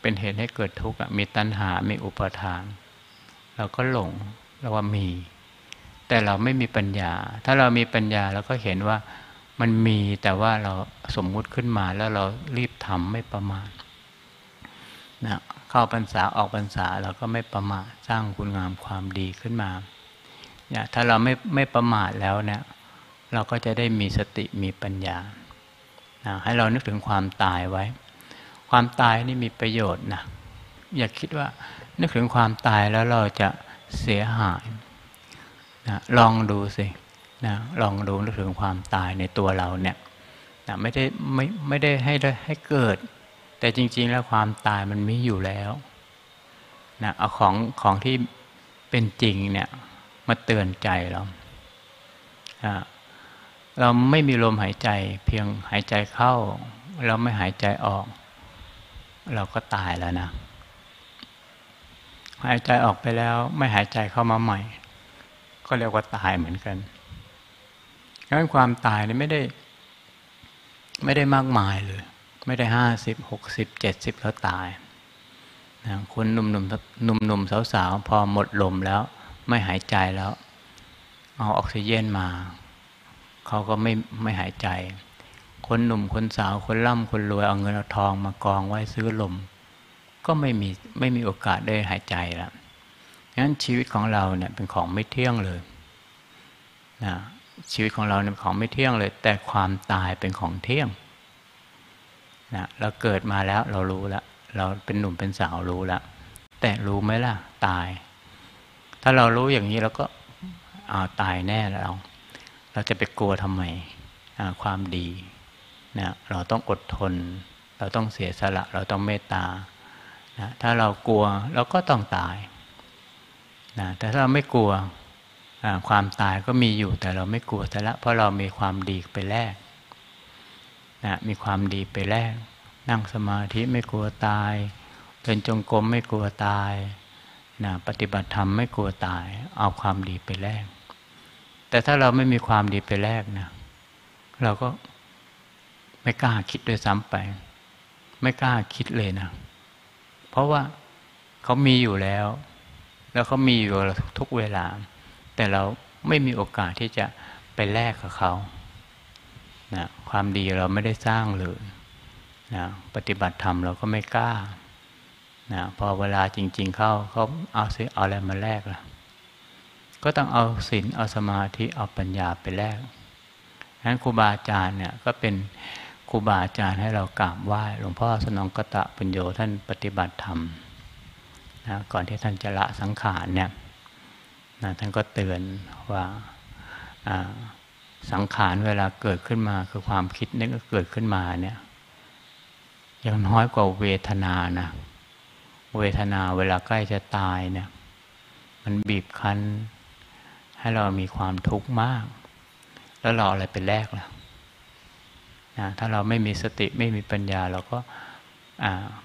เป็นเหตุให้เกิดทุกข์มีตัณหามีอุปาทานเราก็หลงเราว่ามีแต่เราไม่มีปัญญาถ้าเรามีปัญญาเราก็เห็นว่ามันมีแต่ว่าเราสมมุติขึ้นมาแล้วเรารีบทำไม่ประมาทนะเข้าพรรษาออกพรรษาเราก็ไม่ประมาทสร้างคุณงามความดีขึ้นมาเนี่ยถ้าเราไม่ไม่ประมาทแล้วเนี่ยเราก็จะได้มีสติมีปัญญานะให้เรานึกถึงความตายไว้ความตายนี่มีประโยชน์นะอย่าคิดว่านึกถึงความตายแล้วเราจะเสียหายนะลองดูสินะลองดูนึกถึงความตายในตัวเราเนี่ยนะไม่ได้ไม่ไม่ได้ให้ได้ให้เกิดแต่จริงๆแล้วความตายมันมีอยู่แล้วนะเอาของของที่เป็นจริงเนี่ยมาเตือนใจเรานะเราไม่มีลมหายใจเพียงหายใจเข้าเราไม่หายใจออกเราก็ตายแล้วนะหายใจออกไปแล้วไม่หายใจเข้ามาใหม่ก็เรียกว่าตายเหมือนกันดังนั้นความตายนี่ไม่ได้ไม่ได้มากมายเลยไม่ได้ห้าสิบหกสิบเจ็ดสิบแล้วตายนะคนหนุ่มหนุ่มหนุ่มหนุ่มสาวๆพอหมดลมแล้วไม่หายใจแล้วเอาออกซิเจนมาเขาก็ไม่ไม่หายใจคนหนุ่มคนสาวคนร่ำคนรวยเอาเงินเอาทองมากองไว้ซื้อลมก็ไม่มีไม่มีโอกาสได้หายใจแล้วงั้นชีวิตของเราเนี่ยเป็นของไม่เที่ยงเลยนะชีวิตของเราเนี่ยเป็นของไม่เที่ยงเลยแต่ความตายเป็นของเที่ยงนะเราเกิดมาแล้วเรารู้แล้วเราเป็นหนุ่มเป็นสาวรู้แล้วแต่รู้ไหมล่ะตายถ้าเรารู้อย่างนี้เราก็เอาตายแน่เราเราจะไปกลัวทำไมความดีนะเราต้องอดทนเราต้องเสียสละเราต้องเมตตานะถ้าเรากลัวเราก็ต้องตายนะแต่ถ้าเราไม่กลัวความตายก็มีอยู่แต่เราไม่กลัวแต่ละเพราะเรามีความดีไปแลกนะมีความดีไปแลกนั่งสมาธิไม่กลัวตายเดินจงกรมไม่กลัวตายนะปฏิบัติธรรมไม่กลัวตายเอาความดีไปแลกแต่ถ้าเราไม่มีความดีไปแลกนะเราก็ไม่กล้าคิดด้วยซ้ำไปไม่กล้าคิดเลยนะเพราะว่าเขามีอยู่แล้วแล้วเขามีอยู่ทุกเวลาแต่เราไม่มีโอกาสที่จะไปแลกกับเขานะความดีเราไม่ได้สร้างเลยนะปฏิบัติธรรมเราก็ไม่กล้านะพอเวลาจริงๆเข้าเขาเอาซื้อเอาอะไรมาแลกล่ะก็ต้องเอาศีลเอาสมาธิเอาปัญญาไปแลกนั้นครูบาอาจารย์เนี่ยก็เป็นครูบาอาจารย์ให้เรากราบไหว้หลวงพ่อสนองกตปุญโญท่านปฏิบัติธรรมนะก่อนที่ท่านจะละสังขารเนี่ยนะท่านก็เตือนว่าสังขารเวลาเกิดขึ้นมาคือความคิดนึกเกิดขึ้นมาเนี่ยยังน้อยกว่าเวทนานะเวทนาเวลาใกล้จะตายเนี่ยมันบีบคั้นให้เรามีความทุกข์มากแล้วเราอะไรเป็นแรกล่ะนะถ้าเราไม่มีสติไม่มีปัญญาเราก็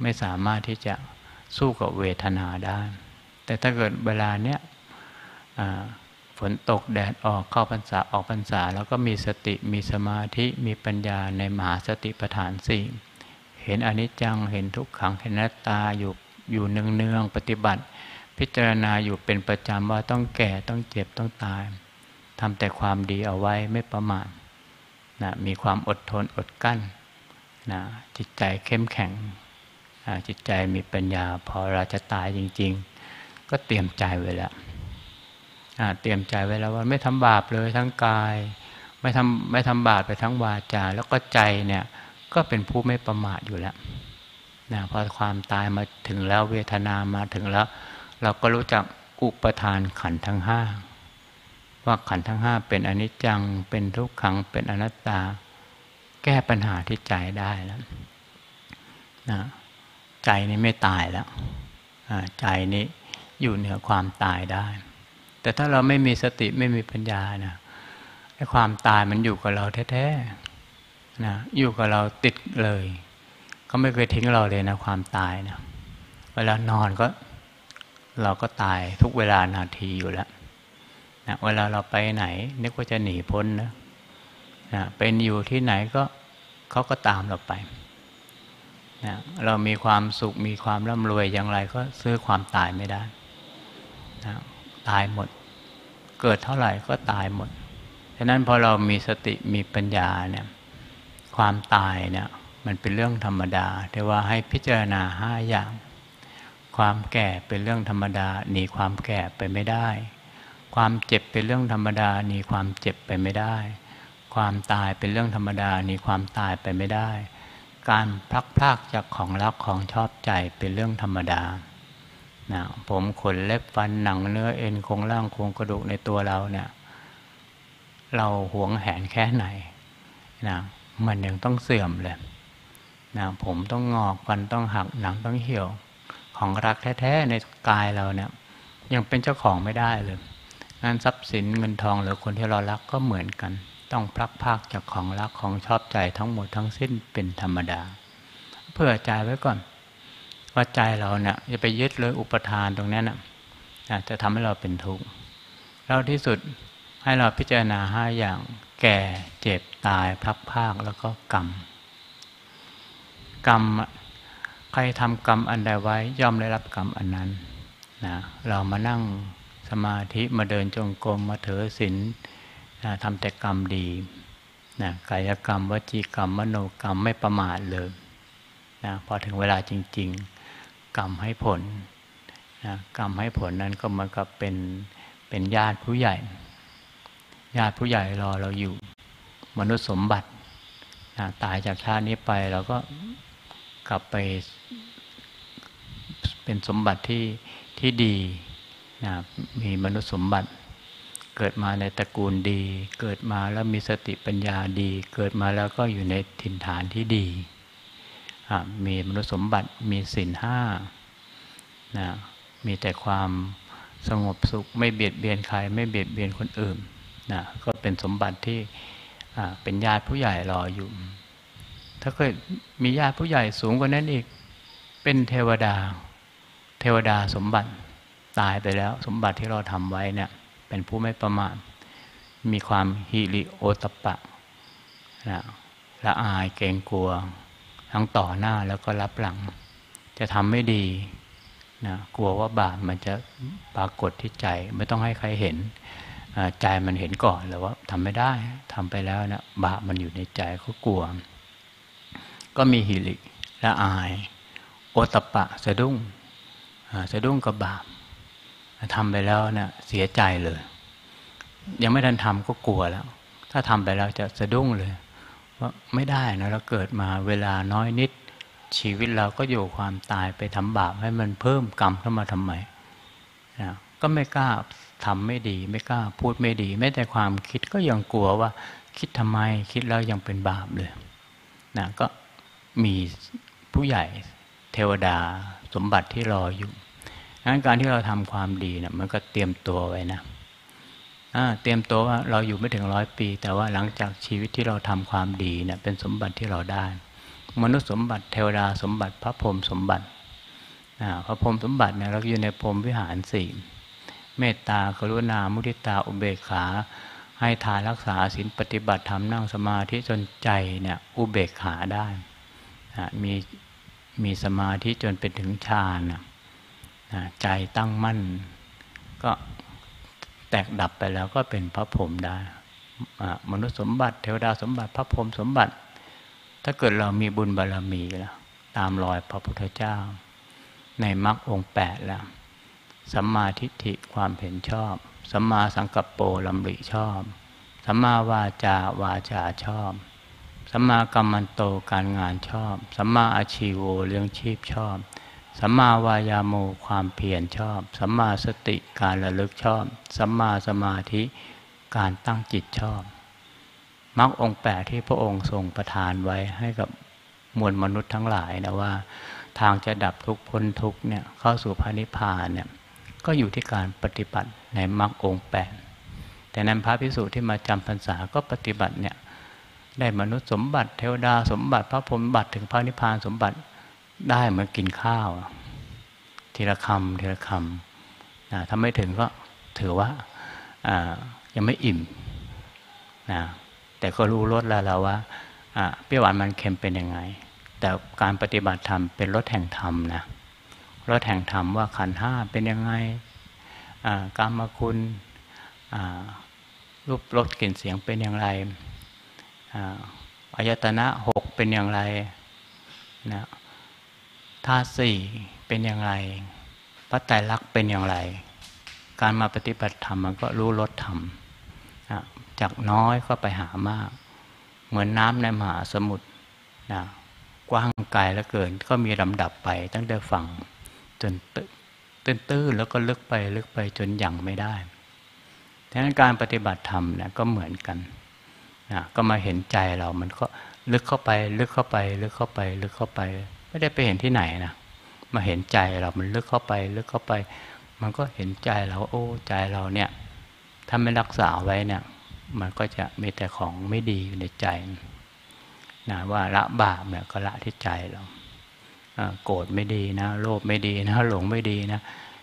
ไม่สามารถที่จะสู้กับเวทนาได้แต่ถ้าเกิดเวลาเนี้ยฝนตกแดดออกเข้าพรรษาออกพรรษาแล้วก็มีสติมีสมาธิมีปัญญาในมหาสติปัฏฐานสี่เห็นอนิจจังเห็นทุกขังเห็นอนัตตาอยู่อยู่เนืองๆปฏิบัติ พิจารณาอยู่เป็นประจำว่าต้องแก่ต้องเจ็บต้องตายทำแต่ความดีเอาไว้ไม่ประมาทนะมีความอดทนอดกั้นนะจิตใจเข้มแข็งนะจิตใจมีปัญญาพอเราจะตายจริงๆก็เตรียมใจไว้แล้วนะเตรียมใจไว้แล้วว่าไม่ทำบาปเลยทั้งกายไม่ทำไม่ทำบาปไปทั้งวาจาแล้วก็ใจเนี่ยก็เป็นผู้ไม่ประมาทอยู่แล้วนะพอความตายมาถึงแล้วเวทนามาถึงแล้วเราก็รู้จักอุปทานขันธ์ทั้งห้าว่าขันธ์ทั้งห้าเป็นอนิจจังเป็นทุกขังเป็นอนัตตาแก้ปัญหาที่ใจได้แล้วนะใจนี้ไม่ตายแล้วใจนี้อยู่เหนือความตายได้แต่ถ้าเราไม่มีสติไม่มีปัญญานะความตายมันอยู่กับเราแท้ๆนะอยู่กับเราติดเลยเขาไม่เคยทิ้งเราเลยนะความตายนะเวลานอนก็เราก็ตายทุกเวลานาทีอยู่แล้วนะเวลาเราไปไหนนึกว่าจะหนีพ้นนะนะเป็นอยู่ที่ไหนก็เขาก็ตามเราไปนะเรามีความสุขมีความร่ำรวยอย่างไรก็ซื้อความตายไม่ได้นะตายหมดเกิดเท่าไหร่ก็ตายหมดฉะนั้นพอเรามีสติมีปัญญาเนี่ยความตายเนี่ยมันเป็นเรื่องธรรมดาแต่ว่าให้พิจารณาห้าอย่างความแก่เป็นเรื่องธรรมดาหนีความแก่ไปไม่ได้ความเจ็บเป็นเรื่องธรรมดาหนีความเจ็บไปไม่ได้ความตายเป็นเรื่องธรรมดาหนีความตายไปไม่ได้การพลัดพรากจากของรักของชอบใจเป็นเรื่องธรรมดานะผมขนเล็บฟันหนังเนื้อเอ็นโครงร่างโครงกระดูกในตัวเราเนี่ยเราหวงแหนแค่ไหนนะมันยังต้องเสื่อมเลยนะผมต้องงอกฟันต้องหักหนังต้องเหี่ยวของรักแท้ๆในกายเราเนี่ยยังเป็นเจ้าของไม่ได้เลยงั้นทรัพย์สินเงินทองหรือคนที่เรารักก็เหมือนกันต้องพลัดพรากจากของรักของชอบใจทั้งหมดทั้งสิ้นเป็นธรรมดาเผื่อใจไว้ก่อนว่าใจเราเนี่ยจะไปยึดเลยอุปทานตรงนั้นน่ะจะทำให้เราเป็นทุกข์แล้วที่สุดให้เราพิจารณาห้าอย่างแก่เจ็บตายพลัดพรากแล้วก็กรรมกรรมใครทำกรรมอันใดไว้ย่อมได้รับกรรมอันนั้นนะเรามานั่งสมาธิมาเดินจงกรมมาถือศีลนะทำแต่กรรมดีนะกายกรรมวจีกรรมมโนกรรมไม่ประมาทเลยนะพอถึงเวลาจริงๆกรรมให้ผลนะกรรมให้ผลนั้นก็เหมือนกับเป็นเป็นญาติผู้ใหญ่ญาติผู้ใหญ่รอเราอยู่มนุษย์สมบัตินะตายจากชาตินี้ไปเราก็กลับไปเป็นสมบัติที่ที่ดีนะมีมนุษย์สมบัติเกิดมาในตระกูลดีเกิดมาแล้วมีสติปัญญาดีเกิดมาแล้วก็อยู่ในถิ่นฐานที่ดีมีมนุษย์สมบัติมีศีลห้านะมีแต่ความสงบสุขไม่เบียดเบียนใครไม่เบียดเบียนคนอื่นนะก็เป็นสมบัติที่เป็นญาติผู้ใหญ่รออยู่ถ้าเคยมีญาติผู้ใหญ่สูงกว่านั้นอีกเป็นเทวดาเทวดาสมบัติตายไปแล้วสมบัติที่เราทำไว้เนี่ยเป็นผู้ไม่ประมาทมีความหิริโอตัปปะนะละอายเกรงกลัวทั้งต่อหน้าแล้วก็รับหลังจะทำไม่ดีนะกลัวว่าบาปมันจะปรากฏที่ใจไม่ต้องให้ใครเห็นใจมันเห็นก่อนแล้วว่าทำไม่ได้ทำไปแล้วนะบาปมันอยู่ในใจก็กลัวก็มีหิริละอายโอตัปปะสะดุ้งสะดุ้งกับบาปทำไปแล้วเนี่ยเสียใจเลยยังไม่ทันทำก็กลัวแล้วถ้าทำไปแล้วจะสะดุ้งเลยว่าไม่ได้นะเราเกิดมาเวลาน้อยนิดชีวิตเราก็อยู่ความตายไปทำบาปให้มันเพิ่มกรรมเข้ามาทำไมนะก็ไม่กล้าทำไม่ดีไม่กล้าพูดไม่ดีแม้แต่ความคิดก็ยังกลัวว่าคิดทำไมคิดแล้วยังเป็นบาปเลยนะก็มีผู้ใหญ่เทวดาสมบัติที่รออยู่งั้นการที่เราทำความดีเนี่ยมันก็เตรียมตัวไว้นะเตรียมตัวว่าเราอยู่ไม่ถึงร้อยปีแต่ว่าหลังจากชีวิตที่เราทำความดีเนี่ยเป็นสมบัติที่เราได้มนุษย์สมบัติเทวดาสมบัติพระพรหมสมบัติพระพรหมสมบัติเนี่ยเราอยู่ในพรหมวิหารสี่เมตตากรุณามุทิตาอุเบกขาให้ทานรักษาศีลปฏิบัติธรรมนั่งสมาธิจนใจเนี่ยอุเบกขาได้มีมีสมาธิจนเป็นถึงฌาน ใจตั้งมั่นก็แตกดับไปแล้วก็เป็นพระพรหมได้มนุษย์สมบัติเทวดาสมบัติพระพรหมสมบัติถ้าเกิดเรามีบุญบารมีแล้วตามรอยพระพุทธเจ้าในมรรคองค์แปดแล้วสัมมาทิฏฐิความเห็นชอบสัมมาสังกัปโปลำริชอบสัมมาวาจาวาจาชอบสัมมากัมมันโตการงานชอบสัมมาอาชีโวเลี้ยงชีพชอบสัมมาวายาโมความเพียรชอบสัมมาสติการระลึกชอบสัมมาสมาธิการตั้งจิตชอบมรรคองค์แปดที่พระองค์ทรงประทานไว้ให้กับมวลมนุษย์ทั้งหลายนะว่าทางจะดับทุกข์พ้นทุกข์เนี่ยเข้าสู่พระนิพพานเนี่ยก็อยู่ที่การปฏิบัติในมรรคองค์แปดแต่นั้นพระภิกษุที่มาจำพรรษาก็ปฏิบัติเนี่ยได้มนุษย์สมบัติเทวดาสมบัติพระพรหมสมบัติถึงพระนิพพานสมบัติได้เหมือนกินข้าวทีละคำทีละคำนะถ้าไม่ถึงก็ถือว่ายังไม่อิ่มนะแต่ก็รู้รสแล้วเราว่าเปรี้ยวหวานมันเค็มเป็นยังไงแต่การปฏิบัติธรรมเป็นรสแห่งธรรมนะรสแห่งธรรมว่าขันธ์ห้าเป็นยังไงกามคุณรูปรสกลิ่นเสียงเป็นอย่างไรอายตนะหกเป็นอย่างไรนะธาตุสี่เป็นอย่างไรพระไตรลักษณ์เป็นอย่างไรการมาปฏิบัติธรรมมันก็รู้รสธรรมจากน้อยก็ไปหามากเหมือนน้ำในมหาสมุทรนะกว้างไกลเหลือเกินก็มีลำดับไปตั้งแต่ฝั่งจนตื้นๆแล้วก็ลึกไปลึกไปจนหยั่งไม่ได้ดังนั้นการปฏิบัติธรรมนะก็เหมือนกันนะก็มาเห็นใจเรามันก็ลึกเข้าไปลึกเข้าไปลึกเข้าไปลึกเข้าไปไม่ได้ไปเห็นที่ไหนนะมาเห็นใจเรามันลึกเข้าไปลึกเข้าไปมันก็เห็นใจเราโอ้ใจเราเนี่ยถ้าไม่รักษาไว้เนี่ยมันก็จะมีแต่ของไม่ดีอยู่ในใจนะว่าละบาปเนี่ยก็ละที่ใจเราโกรธไม่ดีนะโลภไม่ดีนะหลงไม่ดีนะ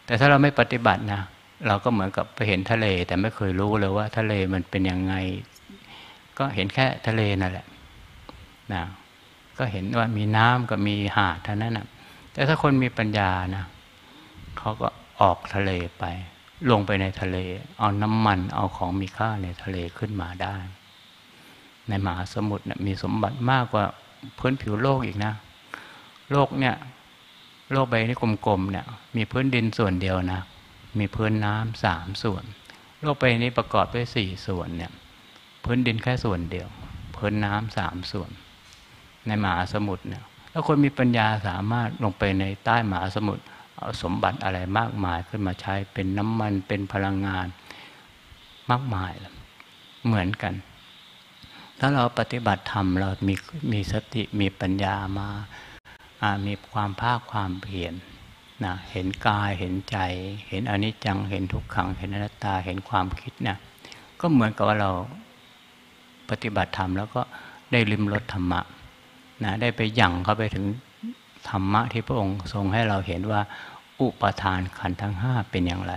แต่ถ้าเราไม่ปฏิบัตินะเราก็เหมือนกับไปเห็นทะเลแต่ไม่เคยรู้เลยว่าทะเลมันเป็นยังไงก็เห็นแค่ทะเลนั่นแหละนะก็เห็นว่ามีน้ำก็มีหาดเท่านั้นนะแต่ถ้าคนมีปัญญานะเขาก็ออกทะเลไปลงไปในทะเลเอาน้ำมันเอาของมีค่าในทะเลขึ้นมาได้ในมหาสมุทรนะมีสมบัติมากกว่าพื้นผิวโลกอีกนะโลกเนี่ยโลกใบนี้กลมๆเนี่ยมีพื้นดินส่วนเดียวนะมีพื้นน้ำสามส่วนโลกใบนี้ประกอบด้วยสี่ส่วนเนี่ยพื้นดินแค่ส่วนเดียวพื้นน้ำสามส่วนในมหาสมุทรเนี่ยถ้าคนมีปัญญาสามารถลงไปในใต้มหาสมุทรเอาสมบัติอะไรมากมายขึ้นมาใช้เป็นน้ำมันเป็นพลังงานมากมายเหมือนกันถ้าเราปฏิบัติธรรมเรามีมีสติมีปัญญามามีความภาคความเพียรนะเห็นกายเห็นใจเห็นอนิจจังเห็นทุกขังเห็นอนัตตาเห็นความคิดนะก็เหมือนกับว่าเราปฏิบัติธรรมแล้วก็ได้ลิ้มรสธรรมะนะได้ไปหยั่งเข้าไปถึงธรรมะที่พระองค์ทรงให้เราเห็นว่าอุปาทานขันธ์ทั้งห้าเป็นอย่างไร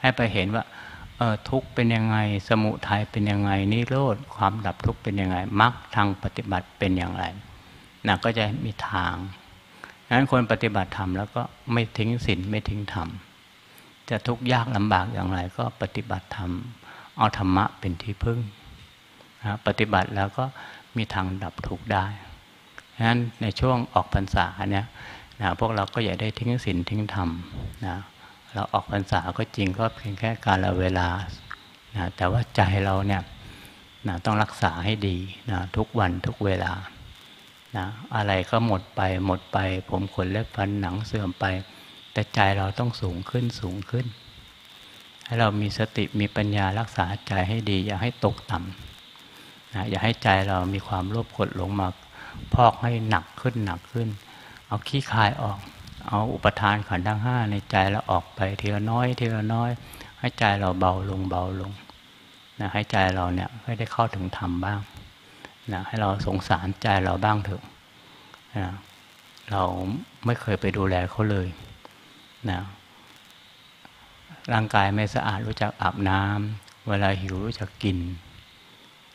ให้ไปเห็นว่าเออทุกข์เป็นยังไงสมุทัยเป็นยังไงนิโรธความดับทุกข์เป็นยังไงมรรคทางปฏิบัติเป็นอย่างไรนะก็จะมีทางงั้นคนปฏิบัติธรรมแล้วก็ไม่ทิ้งศีลไม่ทิ้งธรรมจะทุกข์ยากลำบากอย่างไรก็ปฏิบัติธรรมเอาธรรมะเป็นที่พึ่งนะปฏิบัติแล้วก็มีทางดับทุกข์ได้ฉะนั้นในช่วงออกพรรษาเนี่ยนะพวกเราก็อย่าได้ทิ้งศีลทิ้งธรรมนะเราออกพรรษาก็จริงก็เพียงแค่การละเวลานะแต่ว่าใจเราเนี่ยนะต้องรักษาให้ดีนะทุกวันทุกเวลานะอะไรก็หมดไปหมดไปผมขนเล็บฟันหนังเสื่อมไปแต่ใจเราต้องสูงขึ้นสูงขึ้นให้เรามีสติมีปัญญารักษาใจให้ดีอย่าให้ตกต่ำนะอย่าให้ใจเรามีความโลภโกรธหลงมาพอกให้หนักขึ้นหนักขึ้นเอาขี้คายออกเอาอุปทานขันธ์ทั้งห้าในใจเราออกไปทีละน้อยทีละน้อยให้ใจเราเบาลงเบาลงนะให้ใจเราเนี่ยให้ได้เข้าถึงธรรมบ้างนะให้เราสงสารใจเราบ้างเถอะนะเราไม่เคยไปดูแลเขาเลยนะร่างกายไม่สะอาดรู้จักอาบน้ำเวลาหิวรู้จักกิน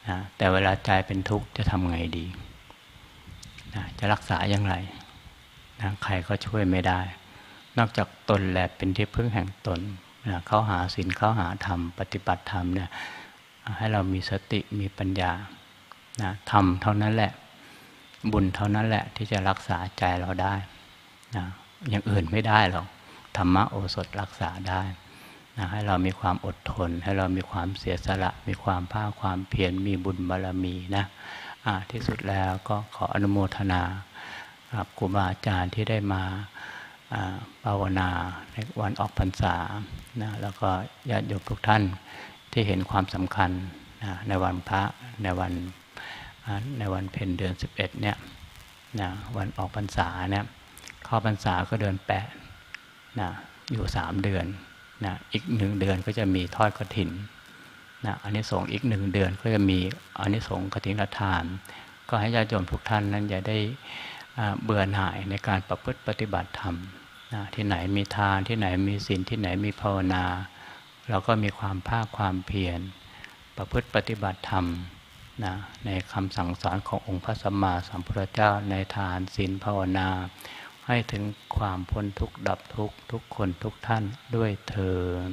นะแต่เวลาใจเป็นทุกข์จะทำไงดีจะรักษาอย่างไรนะใครก็ช่วยไม่ได้ นอกจากตนแลเป็นที่พึ่งแห่งตนนะเข้าหาศีลเข้าหาธรรมปฏิบัติธรรมเนี่ยให้เรามีสติมีปัญญานะธรรมเท่านั้นแหละบุญเท่านั้นแหละที่จะรักษาใจเราได้นะอย่างอื่นไม่ได้หรอกธรรมโอสถรักษาได้นะให้เรามีความอดทนให้เรามีความเสียสละมีความภาคความเพียรมีบุญบารมีนะที่สุดแล้วก็ขออนุโมทนาครูบาอาจารย์ที่ได้มาภาวนาในวันออกพรรษานะแล้วก็ญาติโยมทุกท่านที่เห็นความสำคัญนะในวันพระในวันในวันเพ็ญเดือนสิบเอ็ดเนี่ยนะวันออกพรรษาเนี่ยเข้าพรรษาก็เดือนแปดนะอยู่สามเดือนนะอีกหนึ่งเดือนก็จะมีทอดกฐินนะอานิสงส์อีกหนึ่งเดือนก็จะมีอานิสงส์กฐินทานก็ให้ญาติโยมทุกท่านนั้นอย่าได้เบื่อหน่ายในการประพฤติปฏิบัติธรรมนะที่ไหนมีทานที่ไหนมีศีลที่ไหนมีภาวนาเราก็มีความภาคความเพียรประพฤติปฏิบัติธรรมนะในคำสั่งสอนขององค์พระสัมมาสัมพุทธเจ้าในทานศีลภาวนาให้ถึงความพ้นทุกข์ดับทุกข์ทุกคนทุกท่านด้วยเทอญ